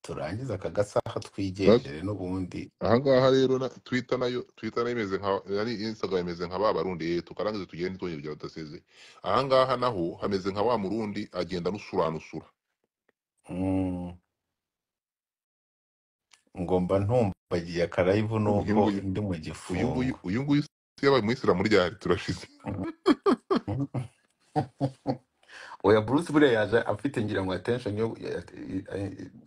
turangiza akagasaha twigendere n'ubundi ahangaha rero Twitter nayo imeze nka ari Instagram imeze nka babarundi tukarangiza tugende twongera utaseze ahangaha naho hameze nka wa murundi agenda nusuranusura. Ngomba ntumba giye karayivu nuko ndi mu gifu uyu nguyu yabaye mu Islam muri ryari turashize. Oya Bruce bure yaje afite ngira ngo attention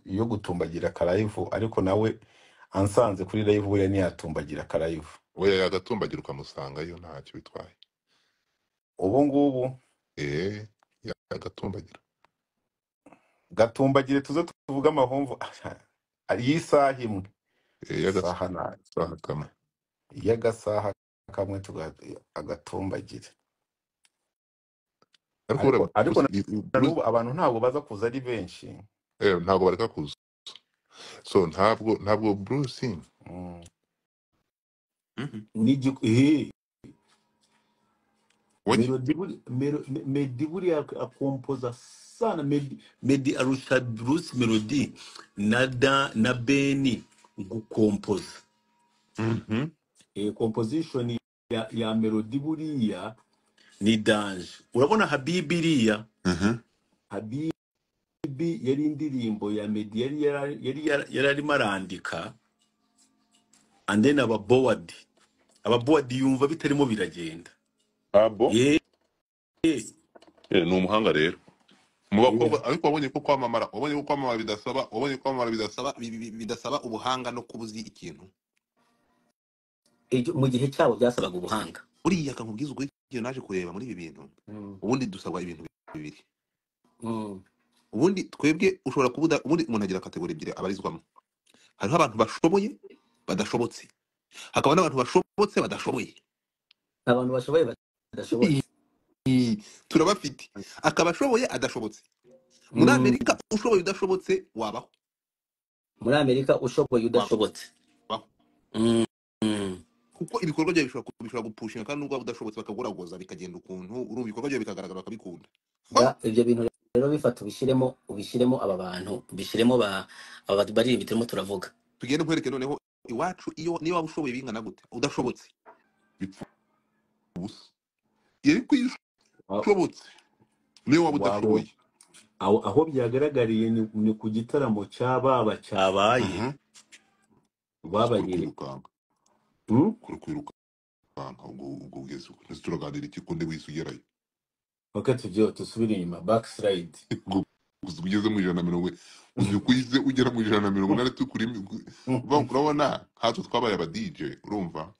yo gutumbagira karayivu, ariko nawe ansanze kuri live we ni yatumbagira karayivu. Oya yagatumbagira ukamusanga yo ntacyo bitwaye ubu ngubu. Yagatumbagira tuze tuvuga amahomvu arisaha imwe yagasaha kamwe agatumbagira. Ariko n'ubu abantu ntabwo baza kuza ari benshi, ntabwo bareka kuza, so ntabwo Bruce Melody buriya akompoza sana. Melody arusha Bruce Melody na Beni gukompoza. Composition ya Melody buriya ni danje. Urabona Habibiriya Habibi yari indirimbo ya Melody yararimo arandika, and then aba board yumva bitarimo biragenda. Abo ni umuhanga rero mu bakobwa, ariko wabonye ko kwamamara bidasaba ubuhanga no kubuzi ikintu mu gihe cyabo byasabaga ubuhanga. Uriya kankubwiza ubwo igihe naje kureba muri ibi bintu ubundi dusabwa ibintu bibiri, ubundi twebwe ushobora kubuda ubundi umuntu agira kategori ebyiri abarizwamo. Hariho abantu bashoboye badashobotse, hakaba n'abantu bashobotse badashoboye. Abantu bashoboye badashobotse turabafite, akabashoboye adashobotse. Muri Amerika ushoboye udashobotse wabaho, muri Amerika ushoboye udashobotse kuko ibikorwa byawe bishobora gupushinga kandi nubwo udashobotse bakagoragoza bikagenda ukuntu urumva ibikorwa byawe bikagaragara bakabikunda. Ibyo bintu rero bifata ubishyiremo aba bantu ubishyiremo aba bari bitirimo turavuga tugende kwereke noneho iwacu iyo niyo wabushoboye bingana gute udashobotse bus yari kwishobotse niyo wabudashoboye aho byagaragariye ni ku gitaramo cy'ababa cyabaye babagire kwiruka ubwo turaganira iki kunde wisugerayo wakati byo tusubira inyuma backslide kuzugeze mu 150 uzukuyize ugera mu 180 tukuri urabona hato twabaye aba DJ urumva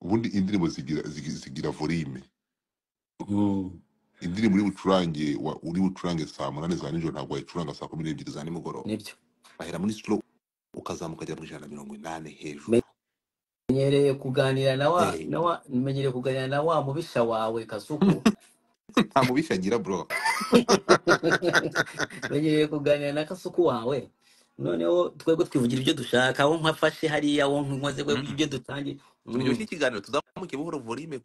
ubundi indirimbo zigira volume indirimbo uri bucurange saa 8 za nijoro ntabwo wayicuranga saa 12 za nimugoroba nibyo bahera muri slow ukazamuka kujya mu 180 hejuru nyereye kuganira nawa menyereye kuganira nawa mubisha wawe Kazuku amubisha gira bro menyereye kuganira na Kazuku wawe noneho twego twivugira ibyo dushaka aho nkafashe hari yawo nkoze kwe ibyo dutangiye n'ibyo kiganiro tuzamuke buhoro volume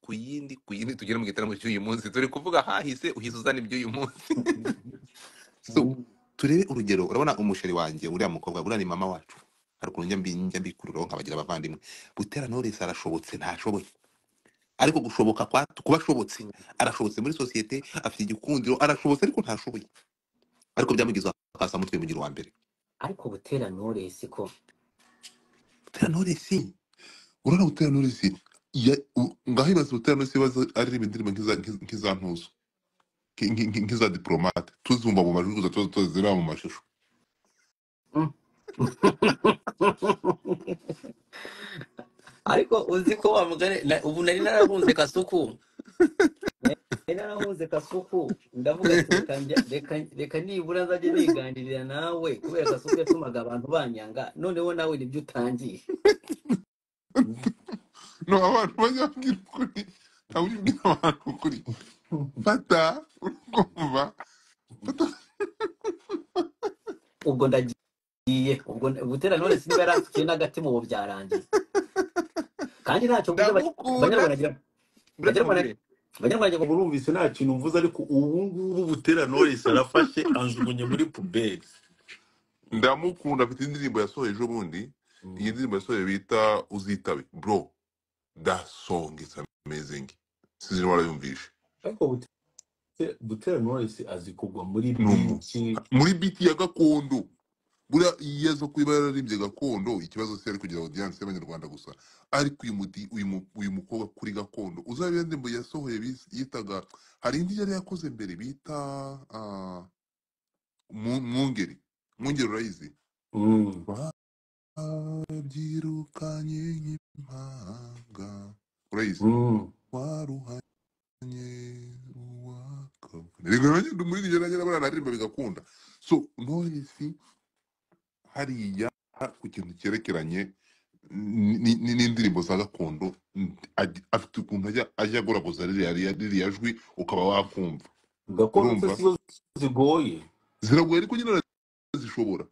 kuyindi tugire mu gitaramo cy'uyu munsi turi kuvuga hahise uhizuzana ibyo uyu munsi so turebe urugero urabona umusheri wanje uri amukobwa uri ni mama wacu arukunjya mbikurura nkabagira abavandimwe butera Knowless arashobotse ntashoboye ariko gushoboka kwa kubashobotse arashobotse muri societe afite igikundiro arashobotse ariko ntashoboye ariko byamugizwa akasa mutwe mugira wa mbere ariko butera Knowless ko butera Knowless urora butera Knowless ngahibaza butera Knowless baza ari ibindirimo nk'izantuzo nk'iza diplomate tuzumva mu majwi guza tuzira mu mashusho ariko uziko wamugane ubu nari narabunze Kazuku ndavuga reka nibura nzaje niganirira nawe kubera Kazuku yatumaga abantu banyanga noneho nawe nibyo utangiye no abantu banyangira kuri tabujibwira abantu kuri fata urukumva ubwo ndagiye ubwo butera Knowless niba yaratukiye n'agati mu byarangiye kandi ntacyo banyarwanda burumvise nta kintu mvuze ariko ubu ngubu butera Knowless arafashe anjugunye muri puberi ndamukunda afite indirimbo yasohoye ejo bundi iyi ndirimbo yasohoye bita uzitabe bro that song is amazing sizira warayumvishe ariko butera Knowless azikugwa muri biti ya gakondo bura yezo kwibara rimbye gakondo ikibazo cyari kugira audience y'abanyarwanda gusa ariko uyu mukobwa kuri gakondo uzabiye ndimbo yasohoye yitaga hari indi yari yakoze mbere bita mwungeri raizi byirukanye impanga raizi waruhanye uwakabone muri iyo n'abana rimba bigakunda so Knowless hariya ku kintu cyerekeranye n'indirimbo za gakondo afite ukuntu ajya agoragoza ririya jwi ukaba wakumva gakondo zigoye ziragoye ariko nyine zishobora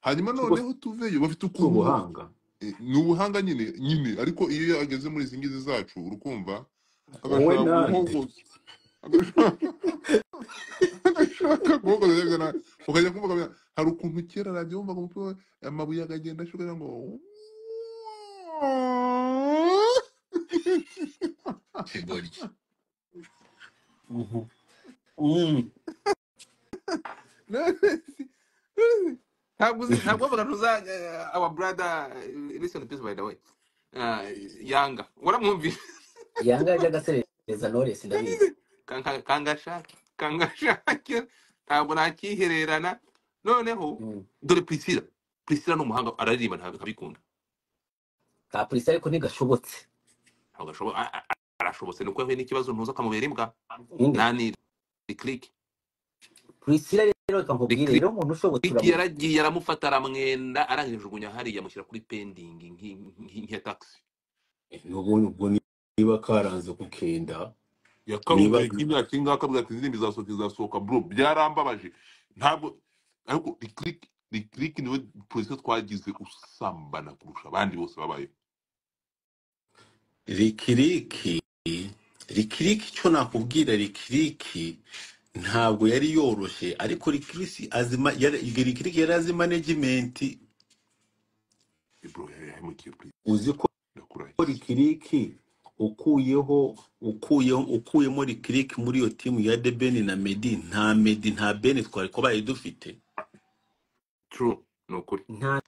hanyuma noneho tuveyo bafite ubuhanga ni ubuhanga nyine ariko iyo ageze muri izi ngizi zacu urukumva agashaka guhogoza yagana ukajya kumva hari ukuntu kera arabyumva ku mutwe amabuye akagenda ashobora ngo ntabwo bavuga our brother listen to this by the way yanga waramwumvira yanga yagasereza Knowless ndabizi kangashake ntabwo nakihererana noneho dore Priscilla no muhanga araririmba ntabikunda ka Priscilla ariko ntigashobotse arashobotse nuko yahuye n'ikibazo ntuza kamubera imbwa nani click Priscilla rero kamubwira rero umuntu ushobotse yaragiye aramufata aramwenda arangije ugunya hariya amushyira kuri pending nk'iya taxi ubwo niba karanze kukenda yakavuga imyaka ingaka bwa tizindi bizasoka bro byarambabaje ntabwo ariko click niwe process twagize usambana kurusha abandi bose babaye rikiriki Rikiriki cyo nakubwira Rikiriki ntabwo yari yoroshe ariko Rikiriki azima Rikiriki yarazi management uziko Rikiriki ukuyemo Rikiriki muri yo team ya Debeni na Medi nta Beni twari ko bayi dufite true nuko nta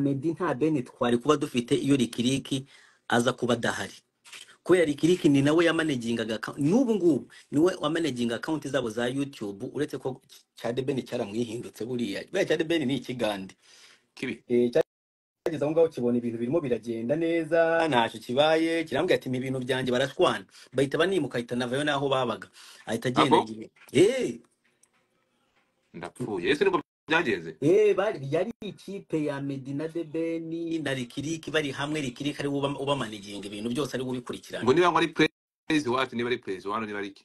Medi nta Beni twari kuba dufite iyo Rikiriki aza kuba dahari Kweli Rikiriki ni nawe ya managing account n'ubu ngubu niwe wa managing account zabo za YouTube uretse ko Chadebeni cyaramwihindutse buriya bya Chadebeni ni ikigande kibi cyageza ngo ukibona ibintu birimo biragenda neza ntacho kibaye kirambwira ati ibintu byanje barashwana bahita banimuka hita navayo naho babaga ahita agenda gihe ndapfuye ese niko byageze bari yari ikipe ya Medina Debeni na Rikiriki bari hamwe Rikiriki ari uba managing ibintu byose ari gubikurikirana ngo niba ngo ari press what niba ari press one niba Riki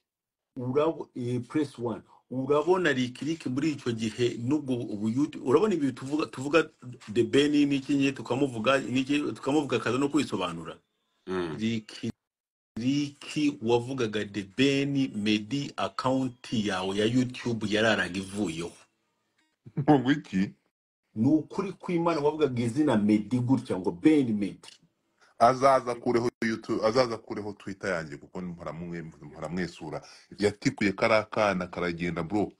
urabo press one urabona Rikiriki muri ico gihe nubwo urabona ibi tuvuga Debeni n'iki nye tukamuvuga kaza no kwisobanura Rikiriki wavugaga Debeni Medi account yawe ya YouTube yararaga ivuyeho Mwiki nukuri kwimana wavugaga izina Medi gutya ngo Ben Medi azaza kureho YouTube azaza kureho Twitter yanjye kuko mpora mwesura yatikuye karakana karagenda bro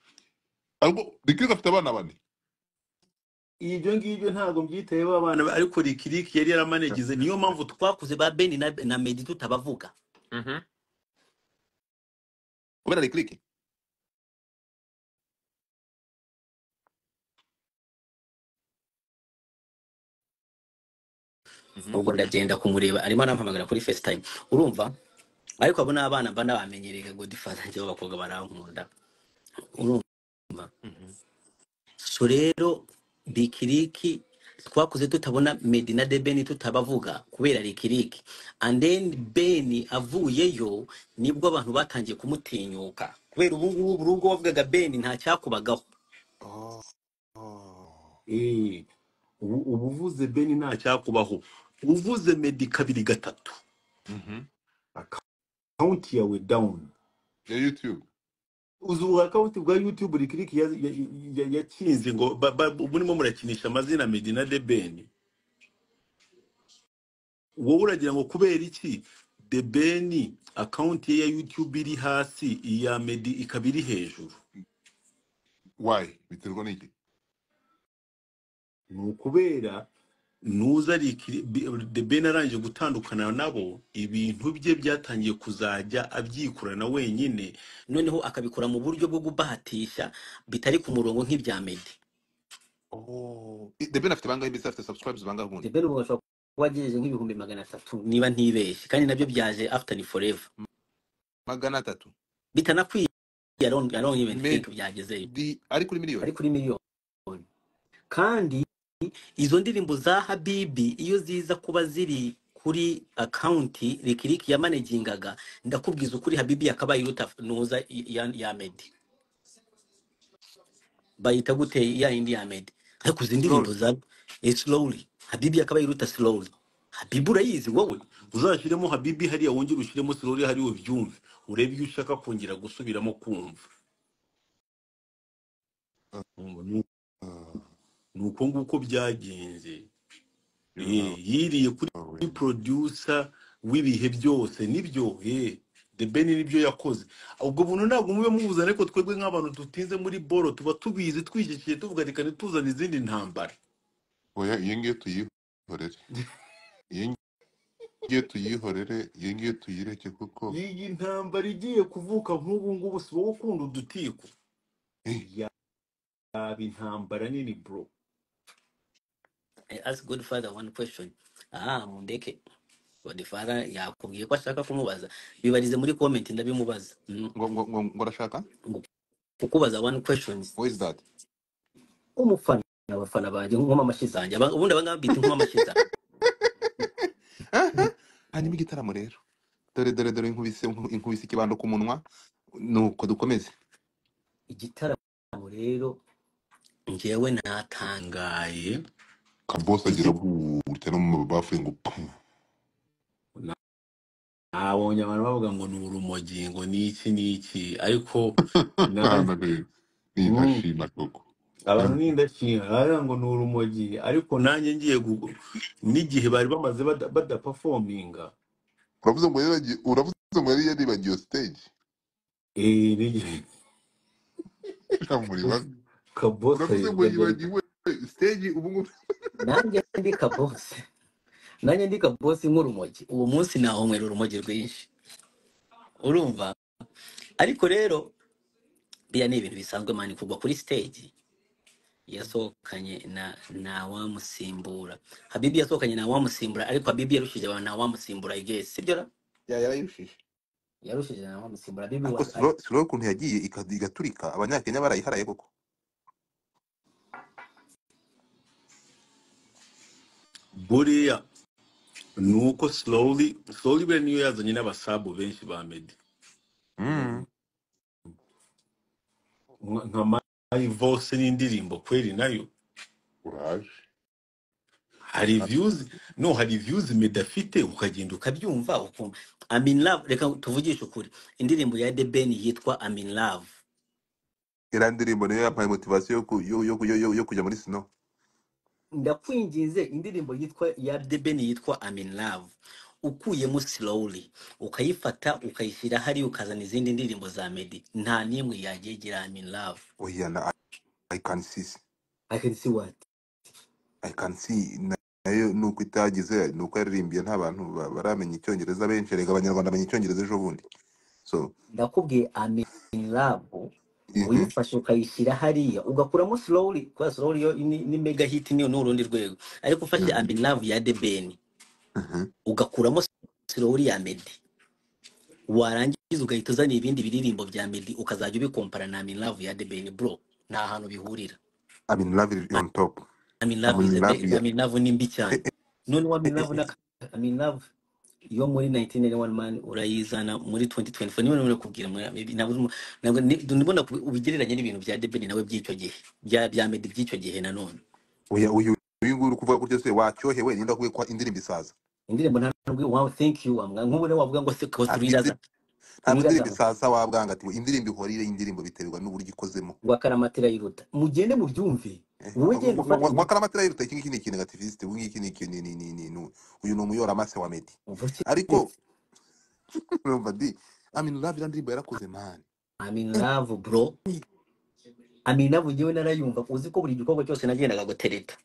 ariko Rikiriki afite abana bane iyo ngibyo ntago mbyiteye abana ariko Rikiriki yari yaramanegize niyo mpamvu twakuze ba Ben na Medi tutabavuga kubera Rikiriki ubwo ndagenda kumureba arimo nampamagara kuri FaceTime urumva ariko abo nabana mba nabamenyerega Godfather nje bakobwa barankunda urumva so rero Rikiriki twakuze tutabona Medina Debeni tutabavuga kubera Rikiriki and then Beni avuyeyo nibwo abantu batangiye kumutinyuka kubera ubu rugo wavugaga Beni nta cyakubagaho ubuvuze Beni nta cyakubaho uvuze Medi kabiri gatatu account yawe down ya YouTube uzuwa account bwa YouTube Rikiriki yakinze ngo ubu nimo murakinisha amazina Medina Debeni wowe uragira ngo kubera iki Debeni account ya YouTube iri hasi iya Medi ikabiri hejuru why biterwa n'iki nukubera nuza Debeni aranje gutandukana nabo ibintu bye byatangiye kuzajya abyikurana wenyine noneho akabikora mu buryo bwo gubahatisha bitari ku murongo nk'ibya Medi Debeni afite bangahe bizafite subscribers bangahe bundi Debeni bwo wagejeje nk'ibihumbi 300 niba ntibeshye kandi nabyo byaje after ni forever 300 bitanakwiye yaronye ibintu byageze ari kuri miliyoni kandi izo ndirimbo za Habibi iyo ziza kuba ziri kuri account Rikiriki ya managingaga ndakubwiza ukuri Habibi yakabaye rutanuza ya Medi bayita gute ya indi ya Medi ariko zindirimbo za slowly Habibi yakabaye ruta slowly Habibi urayizi wowe uzashiremo Habibi hari yawongera ushiremo slowly hari ubyumve urebye ushaka kongira gusubiramo kumva nuko nguko byagenze yiriye kuri producer wibihe byose nibyo Debeni nibyo yakoze ubwo buntu ntabwo mube mubuza ariko twebwe nk'abantu dutinze muri boro tuba tubizi twigikiye tuvuga reka ntituzana izindi ntambara oya yenge tuyihorere yenge tuyireke kuko iyi ntambara igiye kuvuka nk'ubu ngubu sibo gukunda udutiko intambara nini bro I ask Godfather one question Mundeke Godfather yakubwiye ko ashaka kumubaza bibarize muri comment ndabimubaza ngo arashaka kukubaza one question who is that umufana abafana baje nkoma amashizange ubundi abangabita nkoma amashiza ani migitaramo rero dore inkubise ikibando ku munwa nuko dukomeze igitara rero ngewe natangaye kabosa agira butera mu bafungu Abonye abantu bavuga ngo n'urumogi ngo niki ariko ndashima koko abantu n'indashima ngo n'urumogi ariko nanjye ngiye n'igihe bari bamaze badaperforminga uravuze ngo yari bagiye stage stage Nanya ndika boss nk'urumogi uwo munsi naho mwera urumogi rwinshi urumva ariko rero bya ni ibintu bisanzwe mani kugwa kuri stage yasokanye na wamusimbura Habibi yasokanye na wamusimbura ariko Habibi yarushije na wamusimbura igese sibyo ra yarushije na wamusimbura Habibi wa siro kuntu yagiye igaturika abanyakenya barayiharaye koko buriya Nuko slowly when you have the Basabu Venshi Bamed. My voice in Dimbo, query now you. Had reviews made the fit who had into Kadium vow. I'm in love, recount to Vujishukud. Indeed, we had the Benny yet qua I'm in love. Irandiri Bonea, my motivation, you ndakwinginze indirimbo yitwa ya Debeni yitwa I'm in love ukuyemo slowly ukayifata ukayishira hari ukazana izindi ndirimbo za Medi nta nimwe yagegira I'm in love oya na I can see what I can see nayo nuko itagize nuko yaririmbye nta bantu baramenye icyongereza benshi rega abanyarwanda bamenye icyongereza ejo bundi so ndakubwiye I'm in love uyifashe ukayishyira hariya ugakuramo slowly kwa slowly yo ni mega hit niyo n'urundi rwego ariko ufashe I'm in love ya Debeni ugakuramo slowly ya Medi warangiza ugahita uzana ibindi biririmbo bya Medi ukazajya ubikompara na I'm in love ya Debeni bro nta hantu bihurira I'm in love on top I'm in love ni mbi cyane none wa I'm in love na I'm in love yo muri 1991 man urayizana muri 2024 niwe none kubwira maybe nabwo ndibona ubigereranye n'ibintu bya Debeni nawe byicyo gihe bya Medi byicyo gihe na none oya uyu nguru kuvuga kuryo se wacyohe we ninda kuwe kwa indirimbo isaza indirimbo ntabwo wow thank you amwa nkubure wavuga ngo se ko turizaza indirimbo isaza wabwanga ati indirimbo ihorire indirimbo biterwa n'uburyo ikozemo wakaramatira yiruta mugende mu byumve wowe gende wakaramatira yiruta ikintu kiniki negativiste w'iki niki ni uyu no muyora amase wa Medi ariko numva di I'm in love ndirimbo yarakoze man I'm in love bro I'm in love yewe narayumva kuzi ko buri gikorwa cyose nagendaga gutereta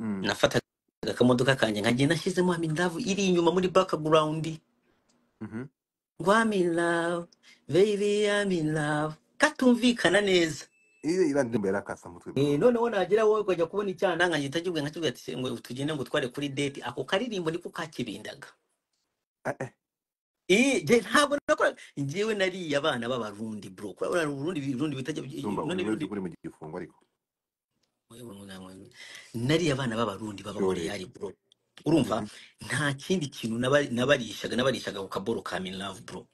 nafata akamodoka kanje nkagenda nashyizemo I'm in love iri inyuma muri background I'm in love, baby, I'm in love. Katumvikana neza. None wanagira wowe ukajya kubona icyana nanga gitajyubwe nkacyubwe ati ngo tugende ngo tware kuri date ako karirimbo niko kakibindaga. Ntabwo nakora ngiwe nari abana b'abarundi bro. Urabona urundi bitajya none birundi kuri mu gifungo ariko. Nari abana b'abarundi babagore yari bro. Urumva nta kindi kintu nabarishaga ku kaboro ka I'm in love bro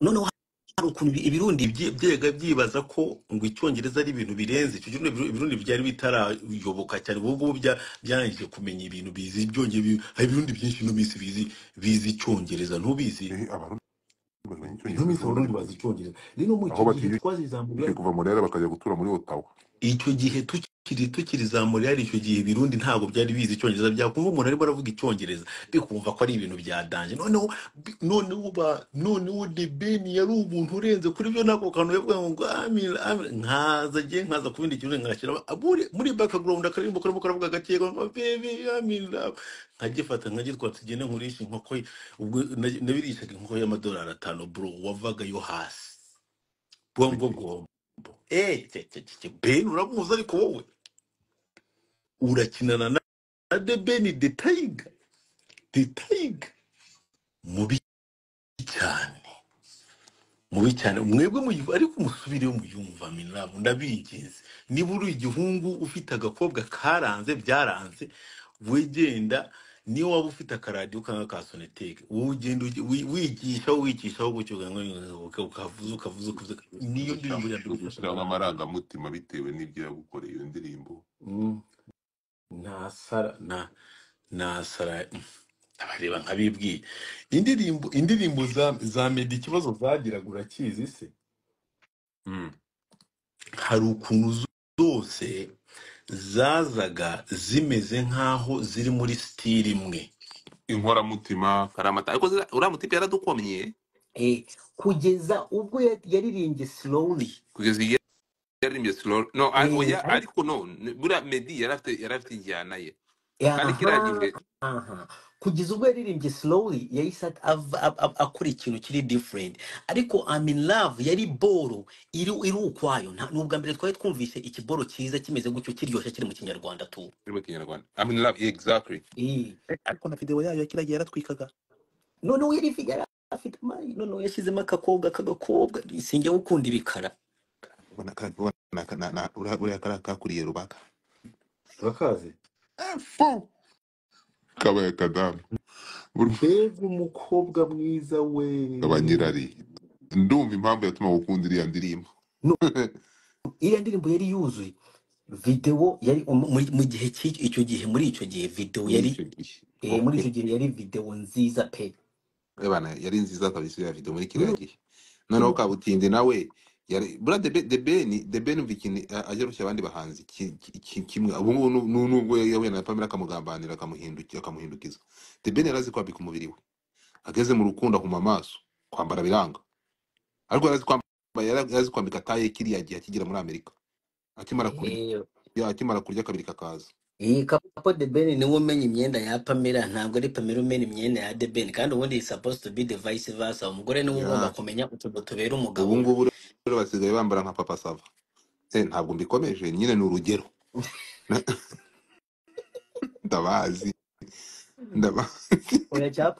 none hari ukuntu ibirundi byega byibaza ko ngo icyongereza ari ibintu birenze icyo gihe ibirundi byari bitarayoboka cyane ubu byanjye kumenya ibintu bizi byonge hari ibirundi byinshi no bisi bizi icyongereza ntubizi abarundi bazi icyongereza rino mu gihe twazi zambye kuva mu rero bakajya gutura muri Ottawa icyo gihe tukirizamuye ari icyo gihe birundi ntabwo byari bizi icyongereza byakumva umuntu ari baravuga icyongereza bikumva ko ari ibintu byadanje noneho Debeni yari umuntu urenze kuri byo nako kantu yavuga ngo nkaza kubindi ikintu ngashyira muri background akarimbo karimo karavuga gake baby amila nkagifata nkagitwa tugene nkurishi nkoko ubwo nabirishaga nkoko y'amadolari 5 bro wavaga yo hasi bwo Ben uramuzi ariko wowe urakinana na Debeni the tiger mubi cyane mwebwe ariko musubire muyumva I'm in love ndabigenze niba uri igihungu ufite agakobwa karanze byaranze wegenda niyo waba ufite akaradio kanga ka soneteke ugenda wigisha ukavuza niyo ndirimbo ya dushaka amaranga mutima bitewe n'ibyo yagukoreye iyo ndirimbo na sara abareba nkabibwiye indirimbo za Meddy ikibazo zagiraga urakizi se hari ukuntu zose zazaga zimeze nkaho ziri muri style imwe inkora mutima karamata ariko uramutipi yaradukomye kugeza ubwo yaririmbye slowly kugeza yaririmbye slowly no oya ariko no bura Meddy yarafite injyana ye kandi kiragimbe kugeza ubwo yaririmbye slowly yahise akora ikintu kiri different ariko I'm in love yari boro iri ukwayo nubwa mbere twaye twumvise iki boro cyiza kimeze gucyo kiryoshye kiri mu Kinyarwanda tu kiri mu Kinyarwanda I'm in love exactly ariko na video yayo yakiragiye yaratwikaga no yari figara afite mari no yashizemo akakobwa singe gukunda ibikara ubona kana uri akaraka kuriye rubaka bakazi fo kabaye kadamu urwego umukobwa mwiza we abanyirari ndumva impamvu yatuma gukundira ya ndirimbo no iya ndirimbo yari yuzuye video yari mu gihe icyo gihe muri icyo gihe video yari muri icyo gihe yari video nziza pe bana yari nziza kabisa ya video muri kiragi noneho kabutinde nawe yari brother de beni vikini ajerushya abandi bahanzi kimwe ubu nubwo yawe na Pamela kamugambanira kamuhindukiza de beni arazi kwabika umubiri we ageze mu rukunda ku mamaso kwambara biranga ariko arazi kwambika taye kiriya gihe akigira muri Amerika akimara kurya kabiri kakaza kapo de beni niwe umenye imyenda ya Pamela ntabwo ari Pamela umenye imyenda ya de beni kandi ubundi is supposed to be the vice versa umugore niwe ugomba kumenya utubera umugabo basigaye bambara nka Papa Sava ntabwo mbikomeje nyine ni urugero ndabazi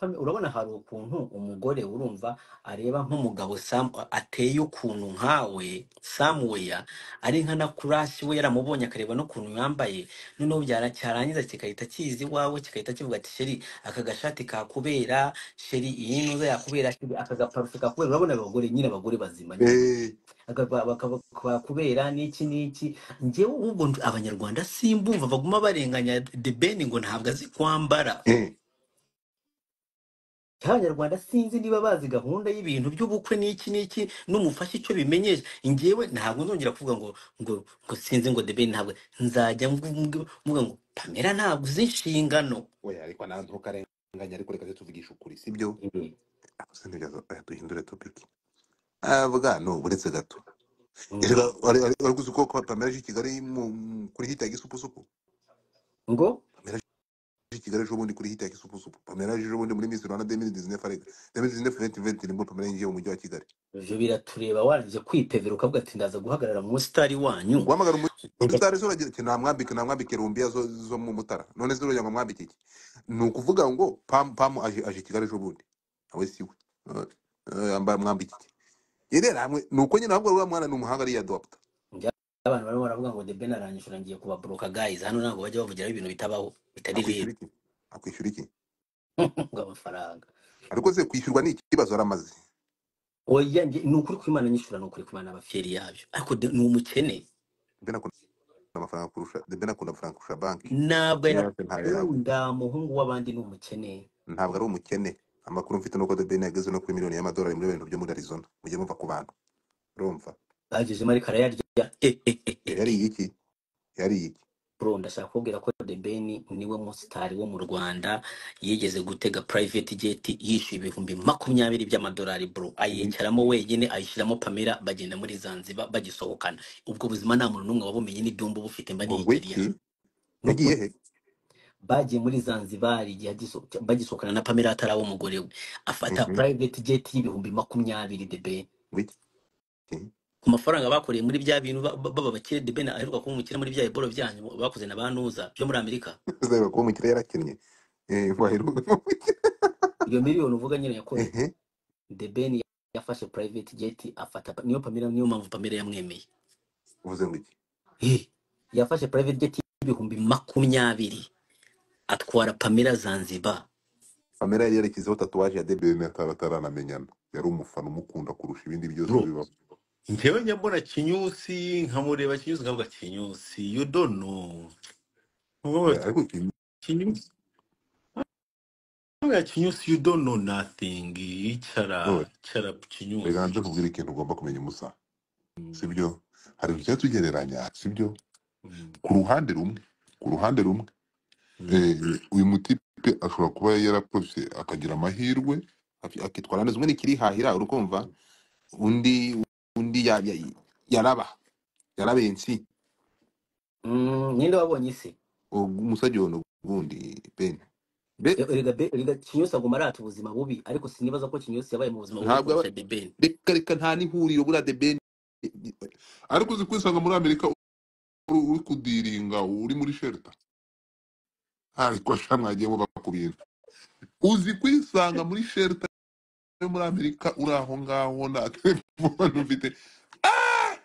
urabona hari ukuntu umugore urumva areba nk'umugabo ateye ukuntu nkawe Samuel ari nka na Crash we yaramubonye akareba no kuntu yambaye none byaracyarangiza kikahita kizi wawe kikahita kivuga ati sheri akagashati kakubera sheri iyi nuza yakubera akagaparufika kubera urabona abagore nyine abagore bazima bakakubera niki nje ubwo abanyarwanda simbumva baguma barenganya de beni ngo ntabwo azi kwambara abanyarwanda sinzi niba bazi gahunda y'ibintu by'ubukwe niki n'umufasha icyo bimenyesha ngewe ntabwo nzongera kuvuga ngo sinzi ngo de beni ntabwo nzajya mvuga ngo Pamela ntabwo zinshingano oya ariko ntabwo karenganya ariko reka tuvugisha ukuri sibyo duhindure topic avuga no buretse gato ari gusuko kwa Pamela Kigali kuri hita gisupusupu ngo Pamela Kigali jo bundi kuri hita gisupusupu Pamela jo bundi muri Miss Rwanda 2019 arega 2020 nimbo Pamela ngiye mu mujyi wa Kigali je biratureba wanje kwitevera ukavuga ati ndaza guhagarara mu star wanyu wamagara mu star zo ragira ati ntamwambike rumbia zo mu mutara none zero yanga mwambike iki nukuvuga ngo pam aje Kigali jo bundi awe siwe amba mwambike irera hamwe nuko nyina ahubwo rwa mwana n'umuhanga ari adopta abantu barimo baravuga ngo de ben aranyishura ngiye kuba broka guys hano ntabwo bajya bavugiraho ibintu bitabaho bitari rero akwishyura iki ngo amafaranga ariko se kwishyurwa ni ikibazo aramaze oya nuko uri kwimana nyishura nuko uri kwimana abaferi yabyo ariko ni umukene ben akunda amafaranga kurusha de ben akunda amafaranga kurusha banki ntabwo ndamuhungu w'abandi ni umukene ntabwo ari umukene amakuru mfite nuko de ben yageze no kuri miliyoni y'amadolari muri ibintu byo muri Arizona mujye mumva ku bantu urumva bageze muri karaya rya yari iki bro ndashaka kubwira ko de ben niwe mustari wo mu Rwanda yigeze gutega private jet yishyuye $20,000 by'amadolari bro ayicaramo wenyine ayishyiramo Pamela bagenda muri Zanzibar bagisohokana ubwo buzima nta muntu n'umwe wabumenye n'ibyombo bufite mba n'Igeria nagiye he bagiye muri Zanzibar bagisokana na Pamela atarawo umugore we afata private jet $20,000 de ben ku mafaranga bakoreye muri bya bintu baba bakire de ben aheruka ko umukire muri bya eboro byanyu bakoze na banuza byo muri Amerika zaba ko umukire yarakinnye iyo miliyoni uvuga nyine yakoze de ben yafashe private jet afata niyo Pamela niyo mpamvu Pamela yamwemeye uvuze ngo iki yafashe private jet $20,000 atwara Pamela Zanzibar Pamela yari yakizeho tatuwaje ya DBM ataranamenyana yari umufana umukunda kurusha ibindi byose biba ntewe nyabona kinyusi nkamureba kinyusi nkavuga kinyusi you don't know wowe kinyusi Namwe Chinyusi, you don't know nothing. Icara Chinyusi. Rega nje kubwira ikintu ugomba kumenya Musa. Sibyo? Hari ugiye tugereranya, sibyo? Ku ruhande rumwe. Uyu mutipe ashobora kuba yarapfuse akagira amahirwe akitwara neza, umwe nikiri hahira urukumva undi yarabensi. Ninde wabonye se? Umusajono gundi Ben. Rega Chinyusi aguma arata ubuzima bubi, ariko sinibaza ko Chinyusi yabaye mu buzima bwa The Ben. Reka nta n'ihuriro bura The Ben. Ariko uzikwisanga muri Amerika uri kudiringa uri muri shelter. Ariko shamwagiye mu bakubintu. Uzikwisanga muri shelter muri Amerika uri aho ngaho na telefone ufite.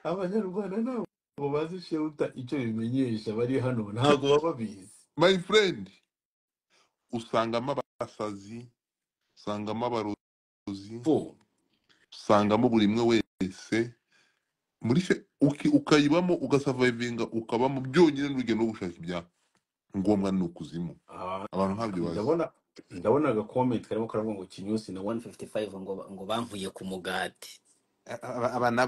Abanyarwanda nabo bazi shelter icyo bimenyesha bari hano ntago bababizi. My friend, usangamo abasazi, usangamo abarozi, usangamo buri mwe wese muri ukayibamo ugasurvivinga ukabamo byonyine n'urugendo rwo gushaka ibya ngombwa no kuzimu abantu ntabyo bazi. Ndabona aga comment karimo karavuga ngo Chinyusi na 155 ngo bamvuye ku mugati. Abana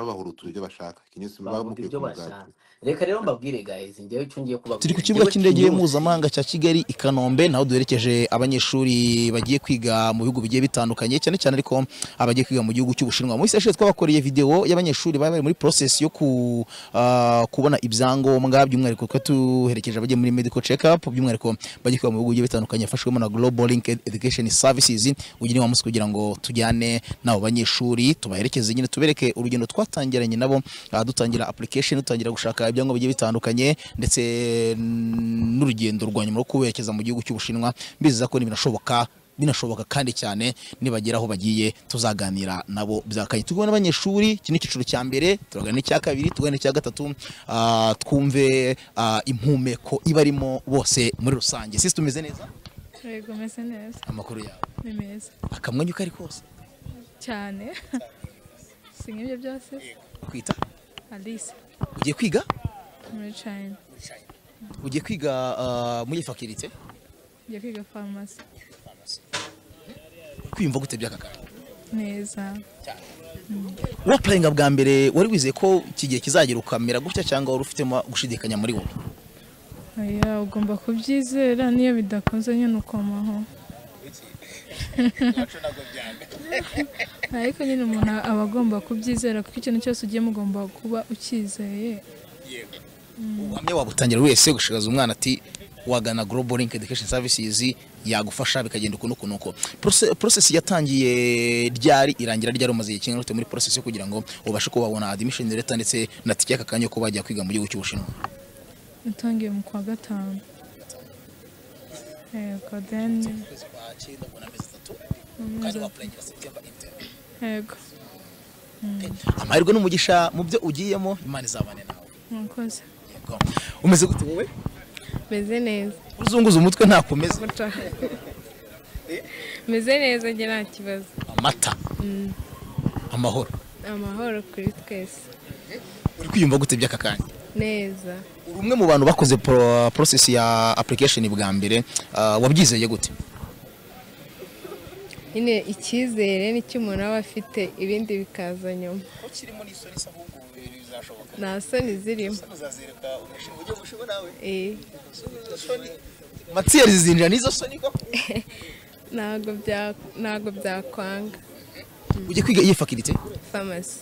bahura uturyo bashaka Chinyusi bamukiye ku mugati. Reka rero mbabwire guys, ngiye cyo ngiye kuba turi ku kibuga cy'indege y'Mpuzamahanga cya Kigali i Kanombe, naho duherekeje abanyeshuri bagiye kwiga mu bihugu bigiye bitandukanye, cyane cyane ariko abagiye kwiga mu gihugu cy'Ubushinwa. Mu iseshe twabakoreye video y'abanyeshuri bari muri process yo kubona ibyangombwa by'umwihariko ko tuherekeje abagiye muri medical check up by'umwihariko bagiye kwiga mu bihugu bigiye bitandukanye, afashwemo na Global Link Education Services ugire wa musi kugira ngo tujyane nabo banyeshuri tubaherekeze nyine tubereke urugendo twatangiranye nabo, dutangira application, dutangira gushaka ibyango bigiye bitandukanye ndetse n'urugendo rwanyuma rwo kuberekeza mu gihugu cy'Ubushinwa. Biza ko binashoboka kandi cyane nibageraho bagiye tuzaganira nabo byakanye. Tugone abanyeshuri kintu kicuru cya mbere, turagane cya kabiri, tugane cya gatatu, twumve impumeko ibarimo bose muri rusange. Sisi tumeze neza? Yego meze neza. Amakuru yawe? Ni meza. Akamwanyuka ari kose? Cyane. Singibyo byose. Kwita Alice. Ugiye kwiga? Muri China. Ugiye kwiga muri faculty? Ugiye kwiga pharmacy. Kwimva gute byakaka? Neza. Wa playinga bwa mbere wari wizeye ko kigiye kizagira ukamera gutya cyangwa wari ufite gushidikanya muri wowe? Oya, ugomba kubyizera niyo bidakunze nyine ukomaho. Ariko nyine umuntu aba agomba kubyizera kuko ikintu cyose ugiye mugomba kuba ukizeye. Uhamye wabutangira wese gushikaza umwana ati wagana Global Link Education Services yagufasha bikagenda kunuko. Process yatangiye ryari irangira ryari umaze ikintu rute muri process yo kugira ngo ubashe kubabona admission letter ndetse na tike akakanyo ko bajya kwiga mu gihugu cy'Ubushinwa? Natangiye mu kwa gatanu. Amahirwe n'umugisha mu byo ugiyemo Imana izabane nawe. Nkoze. Umeze gute wowe? Meze neza. Uzunguza umutwe ntakomeza. Meze neza nge nta kibazo. Amata. Amahoro kuri twese. Uri kwiyumva gute byakakanye? Neza. Urumwe mu bantu bakoze process ya application bwa mbere, wabyizeye gute? Ine ikizere ni cy'umuntu aba afite ibindi bikaza nyuma. Ko kirimo ni sori sa ahubwo bizashoboka. Nasoni zirimo. Uzazereka umushinga ujye gushiba nawe. Soni matiyeri zinjira nizo soni ko. Nago byakwanga. Ujye kwiga iyi faculty? Pharmacy.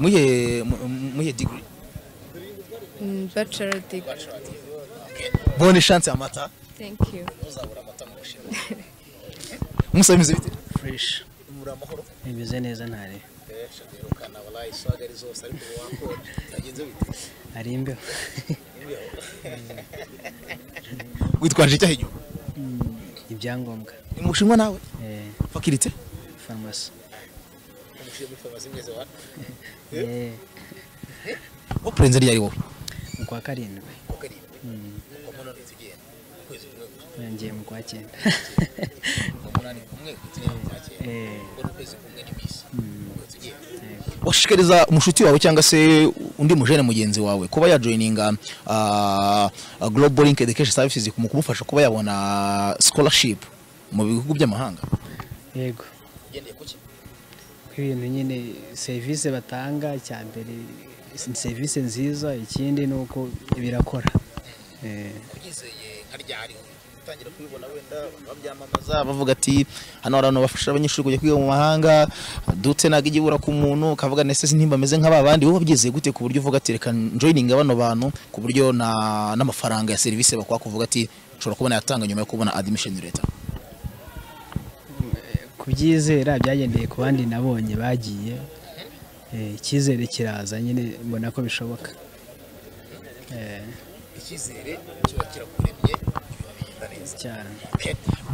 Muye degree. Bachelor degree. Bonne chance amata. Thank you. Uzabura amata mu gushiba. Musa imeze bite? Fresh. Muri amahoro. Imeze neza ntare. Shadukana wallahi iswagari zose ariko wako agenze bite? Ari imbeho. Witwaje cyahe cyo? Ibyangombwa. Imushimwa nawe? Faculty? Pharmacy. Umushimwe pharmacy mweze wa? Oprenze ryari wowe? Kwa karindwe. Komono ntizigiye. Kwezi umwe. Ngiye mu kwa 9. Washikiriza umushuti wawe cyangwa se undi mujene mugenzi wawe kuba ya joininga Global Link Education Services kumufasha kuba yabona scholarship mu bihugu by'amahanga? Yego. Yende kuki? Kwintu nyine service batanga cyambere service nziza ikindi nuko birakora. Kugizeye karya ari utangira kwibona wenda babyamamaza bavuga ati hano arano bafasha abanyeshuri kujya kwiga mu mahanga dutse nagijibura ku muntu kavuga nese sintimba meze nk'ababandi bo byizeye gute ku buryo uvuga ati reka joining abano bantu ku buryo na n'amafaranga ya service bakwa kuvuga ati ushobora kubona yatanga nyuma yo kubona admission letter. Kubyizera byagendeye ku bandi nabonye bagiye ikizere kiraza nyine mbona ko bishoboka. Ikizere cyo kirakuremye cyane.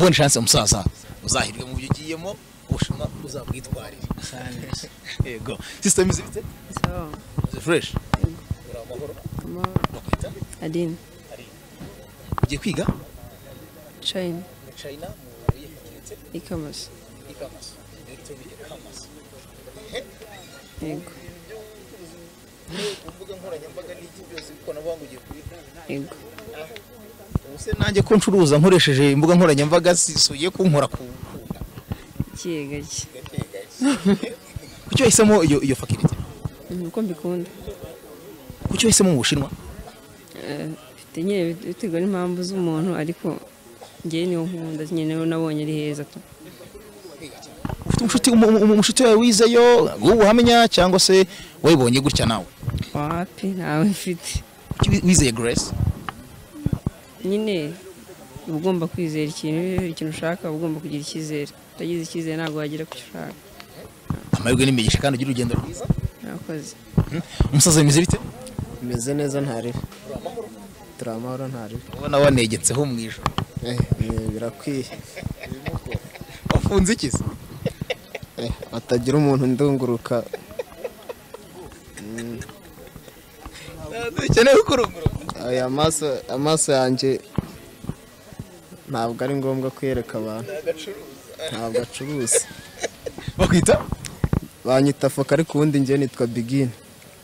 Bonne chance umusaza uzahirwe mu byo giyemo ubushuma uzabwitwarira. Yego. System is it? So. It's fresh. Adin. Ugiye kwiga? China. E-commerce. Ego. Ego. Use nanje ko ncuruza nkoresheje imbuga nkoranyambaga sisuye kunkora ku kigaje. Kucyo isemo iyo faculty. Nuko mbikunda. Kucyo isemo mu Bushinwa? Bitenye bitegwa impamvu z'umuntu ariko ngiye niyo nkunda nyene nabonye ari heza tu. Umushuti yawe wizeyo ubuhamya cyangwa se wayibonye gutya nawe wapi nawe mfite wizeye Grace nyine ugomba kwizera ikintu ushaka ugomba kugira ikizere utagize ikizere ntabwo wagira kushaka amahirwe n'imigisha kandi ugira urugendo rwiza nakoze umusaza imize bite imeze neza ntari turamahoro ntari ubona wanegetseho mwijo birakwiye wafunze ikizi atagira umuntu ndunguruka cyane ukurunguruka aya amaso yanje ntabwo ari ngombwa kwiyereka abantu ntabwo acuruza bakwita banyita foko ariko ubundi ngiye nitwa Bigine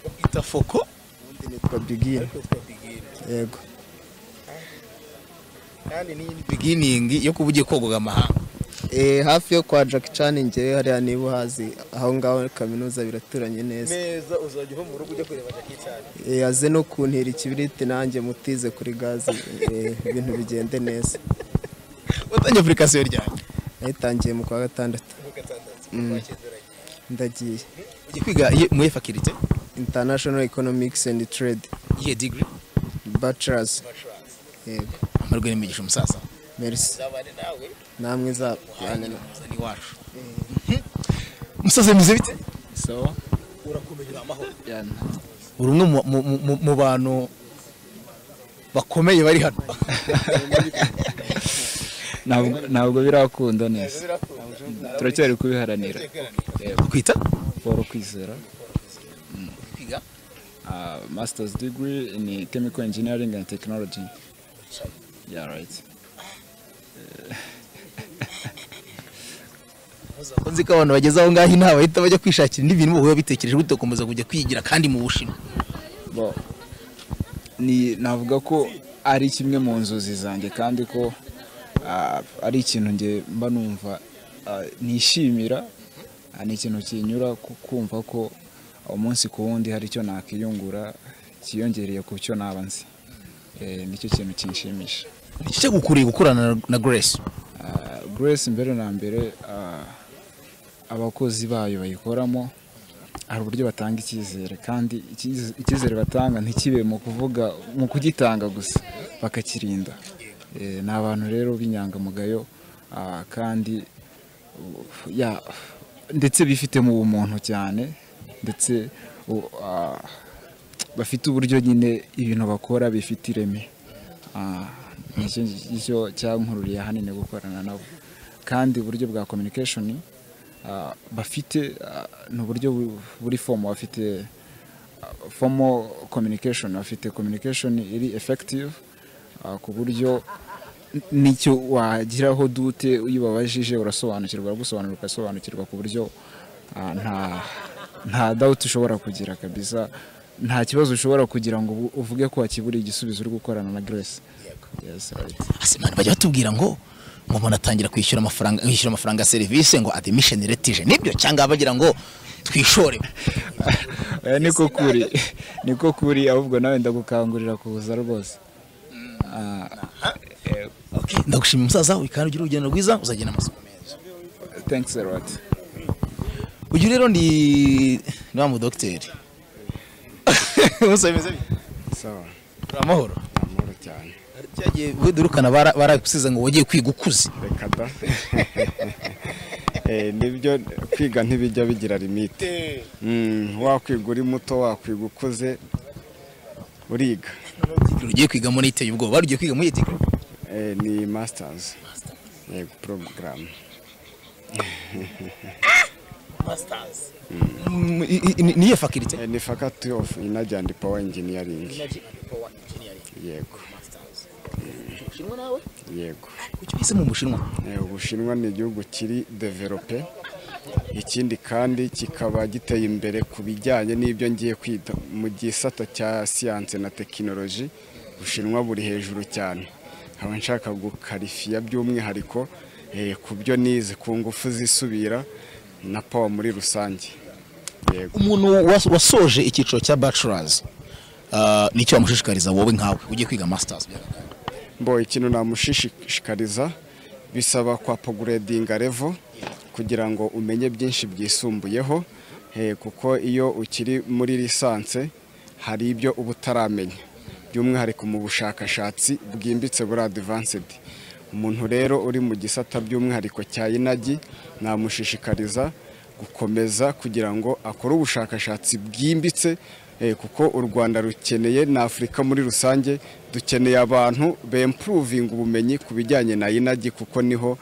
bakwita foko ubundi nitwa Bigine yego kandi ni beginning yo kubugiye kogoga amahanga hafi yo kwa Jack Chan ngewe hariya niba hazi aho ngaho kaminuza biraturanye neza neza uzajya ho mu rugo ujya kureba Jack Chan aze no kuntera ikibiriti nanjye mutize kuri gazi ibintu bigende neza watangiye application ryanjye nayitangiye mu kwa gatandatu ndagiye ugiye kwiga muri faculty International Economics and Trade ye degree bachelor's yego amarwe n'imigisha umusasa merci namwe za anene ni wacu musaze mize bite so urakomejira amahoro cyane urumwe mu bantu bakomeye bari hano nabwo birakunda neza turacyari kubiharanira kwita boro kwizera kwiga master's degree in chemical engineering and technology yeah right Uzi ko abantu bageze aho ngaho intawe ahita bajya kwishakira indi bintu bwo bitekereje gutokomeza kujya kwigira kandi mu Bushinwa. Bo ni navuga ko ari kimwe mu nzozi zanjye kandi ko ari ikintu nge mba numva nishimira ni ikintu kinyura kumva ko umunsi ku wundi hari icyo nakiyungura kiyongereye ku cyo nabanze. Nicyo kintu kinshimisha. Nicyo gukuriye gukorana na Grace. Grace mbere na mbere abakozi bayo bayikoramo ari uburyo batanga ikizere kandi ikizere batanga ntikibe mu kuvuga mu kugitanga gusa bakakirinda n'abantu rero b'inyangamugayo kandi ya ndetse bifite mu bumuntu cyane ndetse bafite uburyo nyine ibintu bakora bifite ireme nicyo cyankururiye hanene gukorana nabo kandi uburyo bwa communication bafite n'uburyo buri form bafite formal communication bafite communication iri effective ku buryo nicyo wagiraho dute uyibabajije urasobanukirwa gusobanukirwa ku buryo nta doubt ushobora kugira kabisa nta kibazo ushobora kugira ngo uvuge ko wakibura igisubizo uri gukorana na Grace. Yes, right. Asimana bajya batubwira ngo umuntu atangira kwishyura amafaranga service ngo admission retije nibyo cyangwa abagira ngo twishore. Niko kuri ahubwo nawe ndagukangurira kuza rwose. Okay, ndagushimira musaza wikana ugira urugendo rwiza uzagena amasomo meza. Thanks a lot. Uyu rero ni mu docteur. Musaza sawa. Amahoro. Amahoro cyane. Cyagiye bidurukana barakusiza ngo wagiye kwigukuza. Reka da. Nibyo kwiga ntibijya bigira limite. Wakwiga uri muto wakwigukuze uriga. Ugiye kwiga muri ite y'ubwo barugiye kwiga muri ite. Ni masters. Program. Masters. Niye faculty? Ni faculty of energy and power engineering. Energy and power engineering. Yego. Masters. Ubushinwa nawe? Yego. Kuki bise mu Bushinwa? Ubushinwa ni igihugu kiri developer. Ikindi kandi kikaba giteye imbere kubijyanye n'ibyo ngiye kwita mu gisata cya science na technology. Ubushinwa buri hejuru cyane. Haba nshaka gukarifia by'umwihariko kubyo nize ku ngufu zisubira na power muri rusange. Umuntu wasoje ikiciro cya bachelors nicyo amushishikariza wowe nkawe uje kwiga masters mbo ikintu namushishikariza bisaba kwa upgrading level kugira ngo umenye byinshi byisumbuyeho kuko iyo ukiri muri lisanse hari ibyo ubutaramenya by'umwihariko mu bushakashatsi bwimbitse buri advanced. Umuntu rero uri mu gisata by'umwihariko cya inagi namushishikariza gukomeza kugira ngo akore ubushakashatsi bwimbitse kuko u Rwanda rukeneye na Afrika muri rusange dukeneye abantu be improving ubumenyi kubijyanye na inagi kuko niho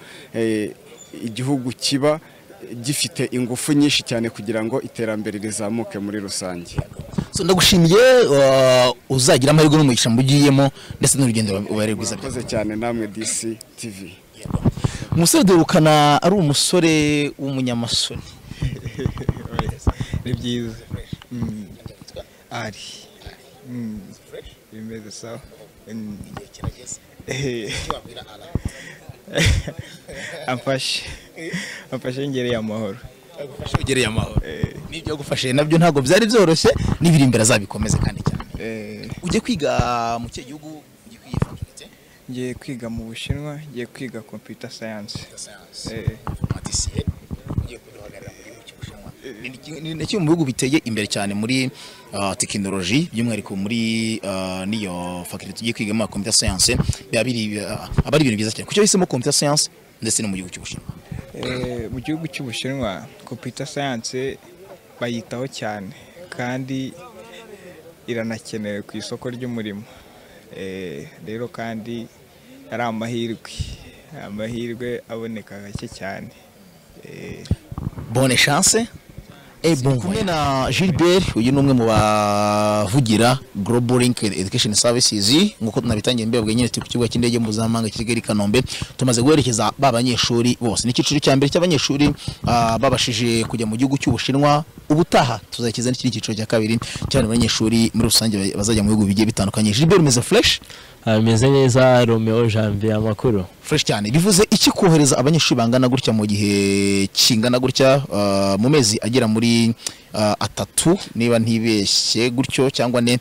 igihugu kiba gifite ingufu nyinshi cyane kugira ngo iterambere rizamuke muri rusange. So ndagushimiye uzagira amahirwe n'umugisha mbugiyemo ndetse n'urugendo ubare rwiza cyane namwe DC TV. Umusore derukana ari umusore w'umunyamasoni. Ni byiza. Ari. Imeze sawa. Amfashe ngereye amahoro. Ugereye amahoro. Nibyo gufashe nabyo ntago byari byoroshye nibirimbera zabikomeze kandi cyane. Uje kwiga mu cyo gihugu uje kwiyifakirite. Ngiye kwiga mu Bushinwa, ngiye kwiga computer science. Matisiye. Ngiye kudohagarira mu Bushinwa. Ni cyo mu bihugu biteye imbere cyane muri technology by'umwihariko muri niyo faculty uje kwiga mu computer science abari ibintu byiza cyane. Kucyo hisemo computer science ndetse no mu gihugu cy'Ubushinwa. Mu gihugu cy'Ubushinwa computer science bayitaho cyane kandi iranakenewe ku isoko ry'umurimo. Rero kandi ari amahirwe aboneka gake cyane. Bonne chance et bon voyage. Na Gilbert uyu numwe mu bavugira Global Link Education Services nguko tunabitangiye mbebwe nyine ku kibuga cy'indege mpuzamahanga cya Kigali Kanombe tumaze guherekeza babanyeshuri bose ni kiciro cya mbere cy'abanyeshuri babashije kujya mu gihugu cy'Ubushinwa ubutaha tuzakiza n'ikindi kiciro cya kabiri cyane abanyeshuri muri rusange bazajya mu bihugu bigiye bitandukanye. Gilbert umeze fresh ameze neza Romeo Janvier amakuru fresh cyane bivuze iki kohereza abanyeshuri bangana gutya mu gihe kingana gutya mu mezi agera muri atatu niba ntibeshye gutyo cyangwa ne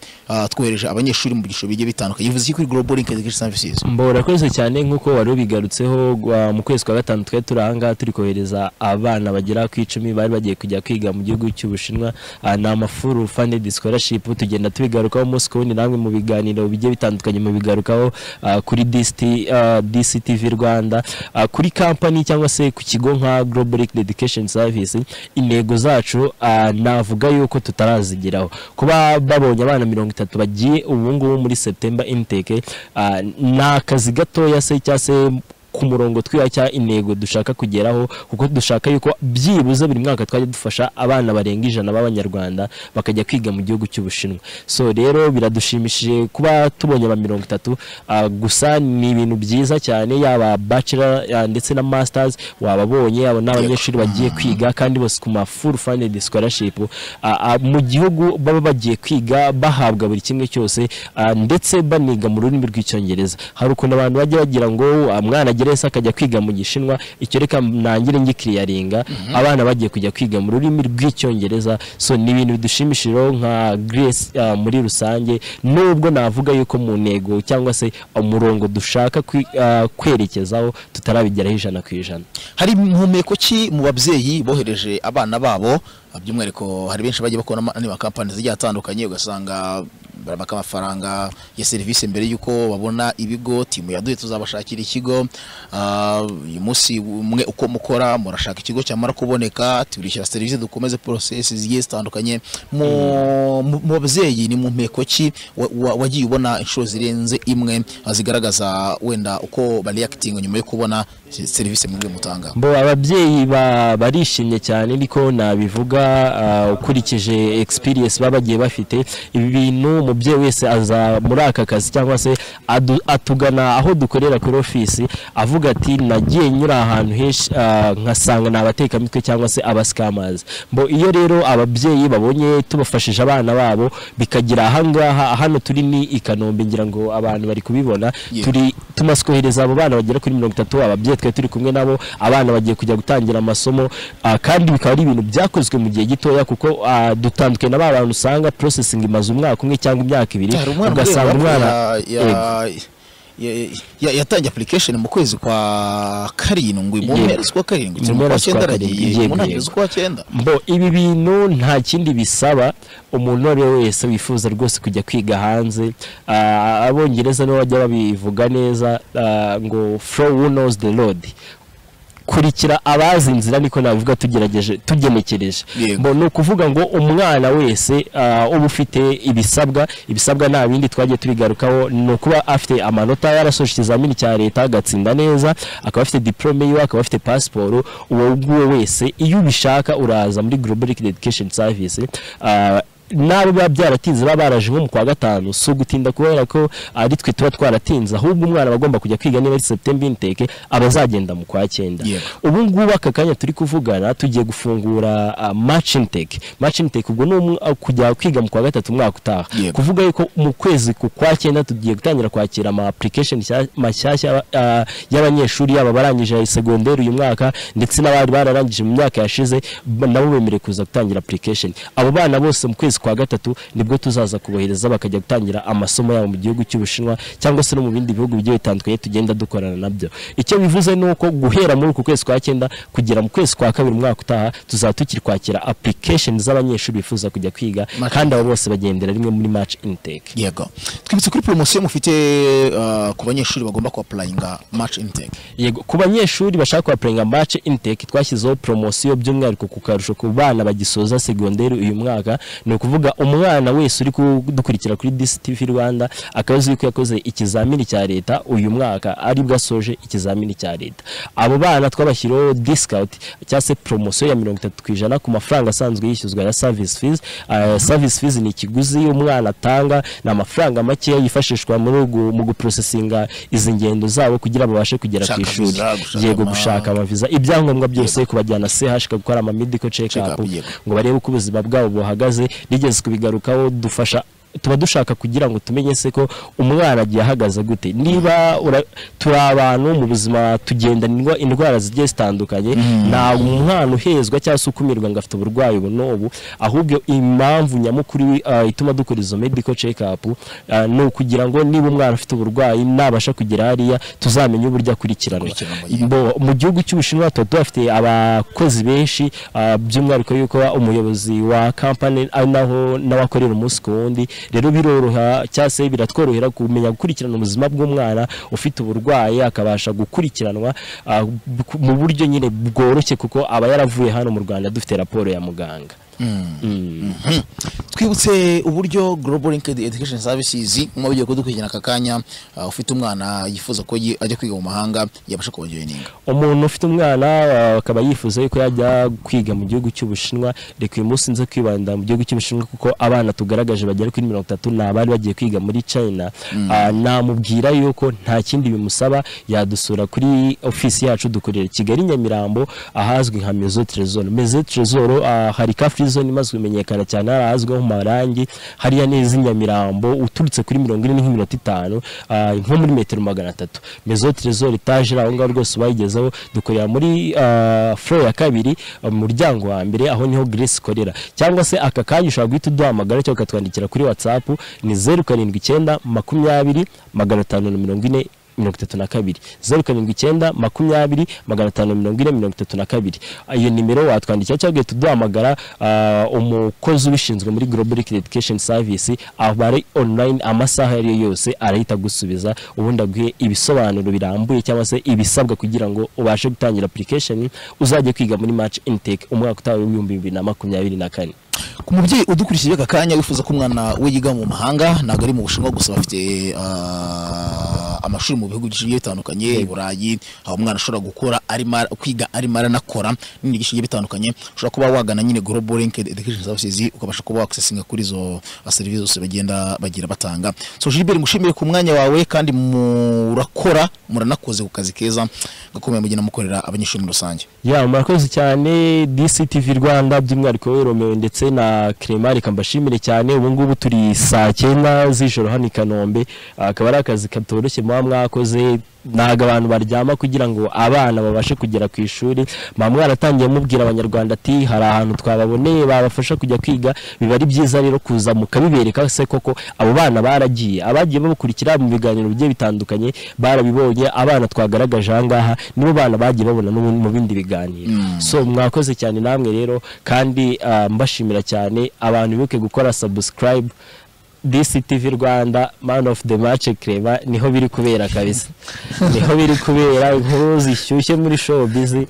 twohereje abanyeshuri mu gisho bijye bitandukanye bivuze iki kuri Global Link Education Services mbora kwese cyane nkuko wari bigarutseho mu kwezi kwa gatanu twe turanga turi kohereza abana bagera ku 10 bari bagiye kujya kwiga mu gihugu cy'Ubushinwa na mafuru funded scholarship tugenda tubigarukaho mu skoni namwe mu biganiro bijye bitandukanye mu bigarukaho kuri DC TV Rwanda kuri company cyangwa se ku kigo nka Global Link Education Services intego zacu navuga yuko tutarazigiraho kuba babonye abana 30 bagiye ubungu muri September intake nakazi gatoya se cyase ku murongo twiyacha intego dushaka kugeraho kuko dushaka yuko byibuze buri mwaka twaje dufasha abana barenga 100 b'abanyarwanda bakajya kwiga mu gihugu cy'Ubushinwa. So rero biradushimishije kuba tubonye ba 30 gusa ni ibintu byiza cyane yaba bachelor ndetse na masters wababonye abo n'abanyeshuri bagiye kwiga kandi bose ku full funded scholarship mu gihugu baba bagiye kwiga bahabwa buri kimwe cyose ndetse baniga mu rurimi rw'icyongereza haruko nabantu bagira ngo amwana wese akajya kwiga mu Gishinwa, icyo reka nangire ngikiriyaringa abana bagiye kujya kwiga mu rurimi rw'icyongereza. So ni ibintu bidushimishiro nka Grace muri rusange, nubwo navuga yuko mu ntego cyangwa se umurongo dushaka kwerekezaho tutarabigeraho 100%. Hari impumeko ki mu babyeyi bohereje abana babo by'umwereko, hari benshi bagiye bakora n'ama companies zigiye atandukanye, ugasanga barabaka amafaranga ya service mbere yuko babona ibigo. Timu yaduye tuzabashakira ikigo, uyu munsi umwe uko mukora murashaka ikigo cyamara kuboneka tubirishya service dukomeze process zigiye zitandukanye. Mu bazeyi ni mu mpeko ki wagiye ubona insho zirenze imwe azigaragaza wenda uko bari acting nyuma yo kubona service muri mutanga? Bo ababyeyi barishimye cyane, niko nabivuga ukurikije experience babagiye bafite. Ibi bintu umubyeyi wese aza muri aka kazi cyangwa se atugana aho dukorera ku office avuga ati nagiye nyura ahantu henshi nkasanga nabateka mitwe cyangwa se abascammers. Bo iyo rero ababyeyi babonye tubafashije abana babo bikagira ahangaha, hano turi ni Ikanombe ngira ngo abantu bari kubibona, turi tumaskohereza abo bana bagera kuri 30 ababyeyi twe turi kumwe nabo, abana bagiye kujya gutangira amasomo. Kandi bikaba ari ibintu byakozwe mu gihe gitoya kuko dutanduke n'abantu usanga processing imaze umwaka umwe cyangwa imyaka 2 ugasanga umwana yatangiye application mu kwezi kwa 7 mu mwezi kwa 7. Bo ibi bintu nta kindi bisaba, umuntu wese wifuza rwose kujya kwiga hanze. Abongereza no bajya babivuga neza ngo "Follow who knows the road", kurikira abazi inzira niko navuga tugerageje tugenekereje. Mbona kuvuga ngo umwana wese ubufite ibisabwa, nta bindi twagiye tubigarukaho, no kuba afite amanota yarasoje izamini cya leta agatsinda neza, akaba afite diplome yiwe, akaba afite passport. Uwo wese iyo ubishaka uraza muri Global Education Service. Nabo babyaratinze babaraje mu kwa 5, so gutinda kubera ko ari twe tuba twaratinza, ahubwo umwana bagomba kujya kwiga niba ari September intake abazagenda mu kwa 9. Ubu ngubu akakanya turi kuvugana tugiye gufungura March intake. March intake ubwo no kujya kwiga mu kwa 3 mwaka utaha, kuvuga yuko mu kwezi ku kwa 9 tugiye gutangira kwakira ama application mashyashya y'abanyeshuri yaba barangije secondaire uyu mwaka ndetse n'abari bararangije mu myaka yashize nabo bemere kuza gutangira application. Abo bana bose mu kwezi kwa 3 nibwo tuzaza kubohereza bakajya gutangira amasomo yabo mu gihugu cy'Ubushinwa cyangwa se no mu bindi bihugu bigiye bitandukanye tugenda dukorana nabyo. Icyo bivuze nuko guhera muri ku kwezi kwa 9 kugera mu kwezi kwa 2 mwaka utaha tuzatukira kwakira application z'abanyeshuri bifuza kujya kwiga, kandi abo bose bagendera rimwe muri March intake. Yego, twibutse kuri promotion mufite ku banyeshuri bagomba ku applyinga March intake. Yego, ku banyeshuri bashaka ku applyinga March intake twashyizeho promotion by'umwihariko ku karusho ku bana bagisoza secondaire uyu mwaka. No kuvuga umwana wese uri kudukurikira kuri DC TV Rwanda akazi ko yakoze ikizamini cya leta uyu mwaka ari bwasoje ikizamini cya leta, abo bana twabashyiraho discount cyangwa se promotion ya 30% ku mafaranga asanzwe yishyuzwa ya service fees. Service fees ni ikiguzi umwana atanga na mafaranga make yifashishwa mu guprocessinga izi ngendo zabo kugira babashe kugera ku ishuri. Yego, gushaka amaviza ibyangombwa byose kubajyana CH gukora ama medical check up ngo barebe uko ubuzima bwabo buhagaze. Nigeze kubigarukaho dufasha tuba dushaka kugira ngo tumenye se ko umwana agiye ahagaze gute, niba turabantu mu buzima tugendanirwa indwara zigiye zitandukanye, na umwana uhezwa cyangwa ukumirwa ngo afite uburwayi bunobu, ahubwo impamvu nyamukuri ituma dukora izo medical check up no kugira ngo niba umwana afite uburwayi nabasha kugera hariya tuzamenye uburyo akurikiranwa. Mu gihugu cy'Ubushinwa dufite abakozi benshi by'umwihariko yuko umuyobozi wa company naho nabakorera umunsi ku wundi. Rero biroroha cyase biratworohera kumenya gukurikirana ubuzima bw'umwana ufite uburwayi akabasha gukurikiranwa mu buryo nyine bworoshye kuko aba yaravuye hano mu Rwanda dufite raporo ya muganga. Twibutse uburyo Global Education Services mwabigiye kudukurikirana kakanya, ufite umwana yifuza ko ajya kwiga mu mahanga yabasha kubonjoye ninga. Umuntu ufite umwana akaba yifuza ko yajya kwiga mu gihugu cy'Ubushinwa, reka uyu munsi nze kwibanda mu gihugu cy'Ubushinwa kuko abana tugaragaje bagera kuri 30 n'abari bagiye kwiga muri China. Namubwira yuko nta kindi bimusaba yadusura kuri office yacu dukorera Kigali Nyamirambo ahazwi nka Maison Trésor. Maison Trésor hari ka zone imazwe menyekana cyane arazwe amarangi hariya neza Nyamirambo uturutse kuri 40.5 nko muri metero 300 mezo trésor etage raho ngaho rwose bayigezaho dukorera muri floor ya kabiri umuryango wa mbere aho niho Grace korera cyangwa se aka kanyisha guhita duhamagara cyo katwandikira kuri WhatsApp ni 079 20 540 32 079 20 540 32. Iyo nimero watwandikira cyangwa tuduhamagara umukozi ubishinzwe muri Global Education Service abari online amasaha yose arahita gusubiza ubundi aguye ibisobanuro birambuye cyangwa se ibisabwa kugira ngo ubashe gutangira application uzaje kwiga muri March intake umwaka utaha wa 2024. Ku mubyeyi udukurishije kakanya wifuza ko umwana we yiga mu mahanga naga ari mu Bushinwa gusa bafite amashuri mu bihugu giye bitandukanye Burayi aho umwana ashobora gukora ari kwiga ari maranakora n'indi gishinge bitandukanye ushobora kuba wagana nyine Global Education Services ukabasha kuba accessinga kuri zo services zose bagenda bagira batanga. So Gilbert mushimire ku mwanya wawe kandi murakora muranakoze ku kazi keza gakomeye mugena mukorera abanyeshuri mu rusange. Ya murakoze cyane DC TV Rwanda by'umwariko we Romeo ndetse na Kremari kambashimire cyane ubu ngubu turi saa 9 z'ijoro hano Kanombe akaba ari akazi katoroshye mwakoze naga abantu baryama kugira ngo abana babashe kugera ku ishuri mamwe aratangiye mubwira abanyarwanda ati hari ahantu twababoneye babafasha kujya kwiga biba ari byiza rero kuza mukabibereka se koko abo bana baragiye abagiye babukurikira mu biganiro bye bitandukanye barabibonye abana twagaragaje ahangaha nibo bana bagiye babona mu bindi biganiro. So mwakoze cyane namwe rero kandi mbashimira cyane abantu bibuke gukora subscribe DC TV Rwanda man of the match Krema niho biri kubera kabisa niho biri kubera inkuru zishyushye muri show busy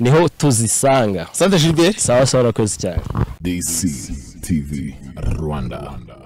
niho tuzisanga. Sante Gilbert sawa sawa rakoze cyane. DC TV Rwanda.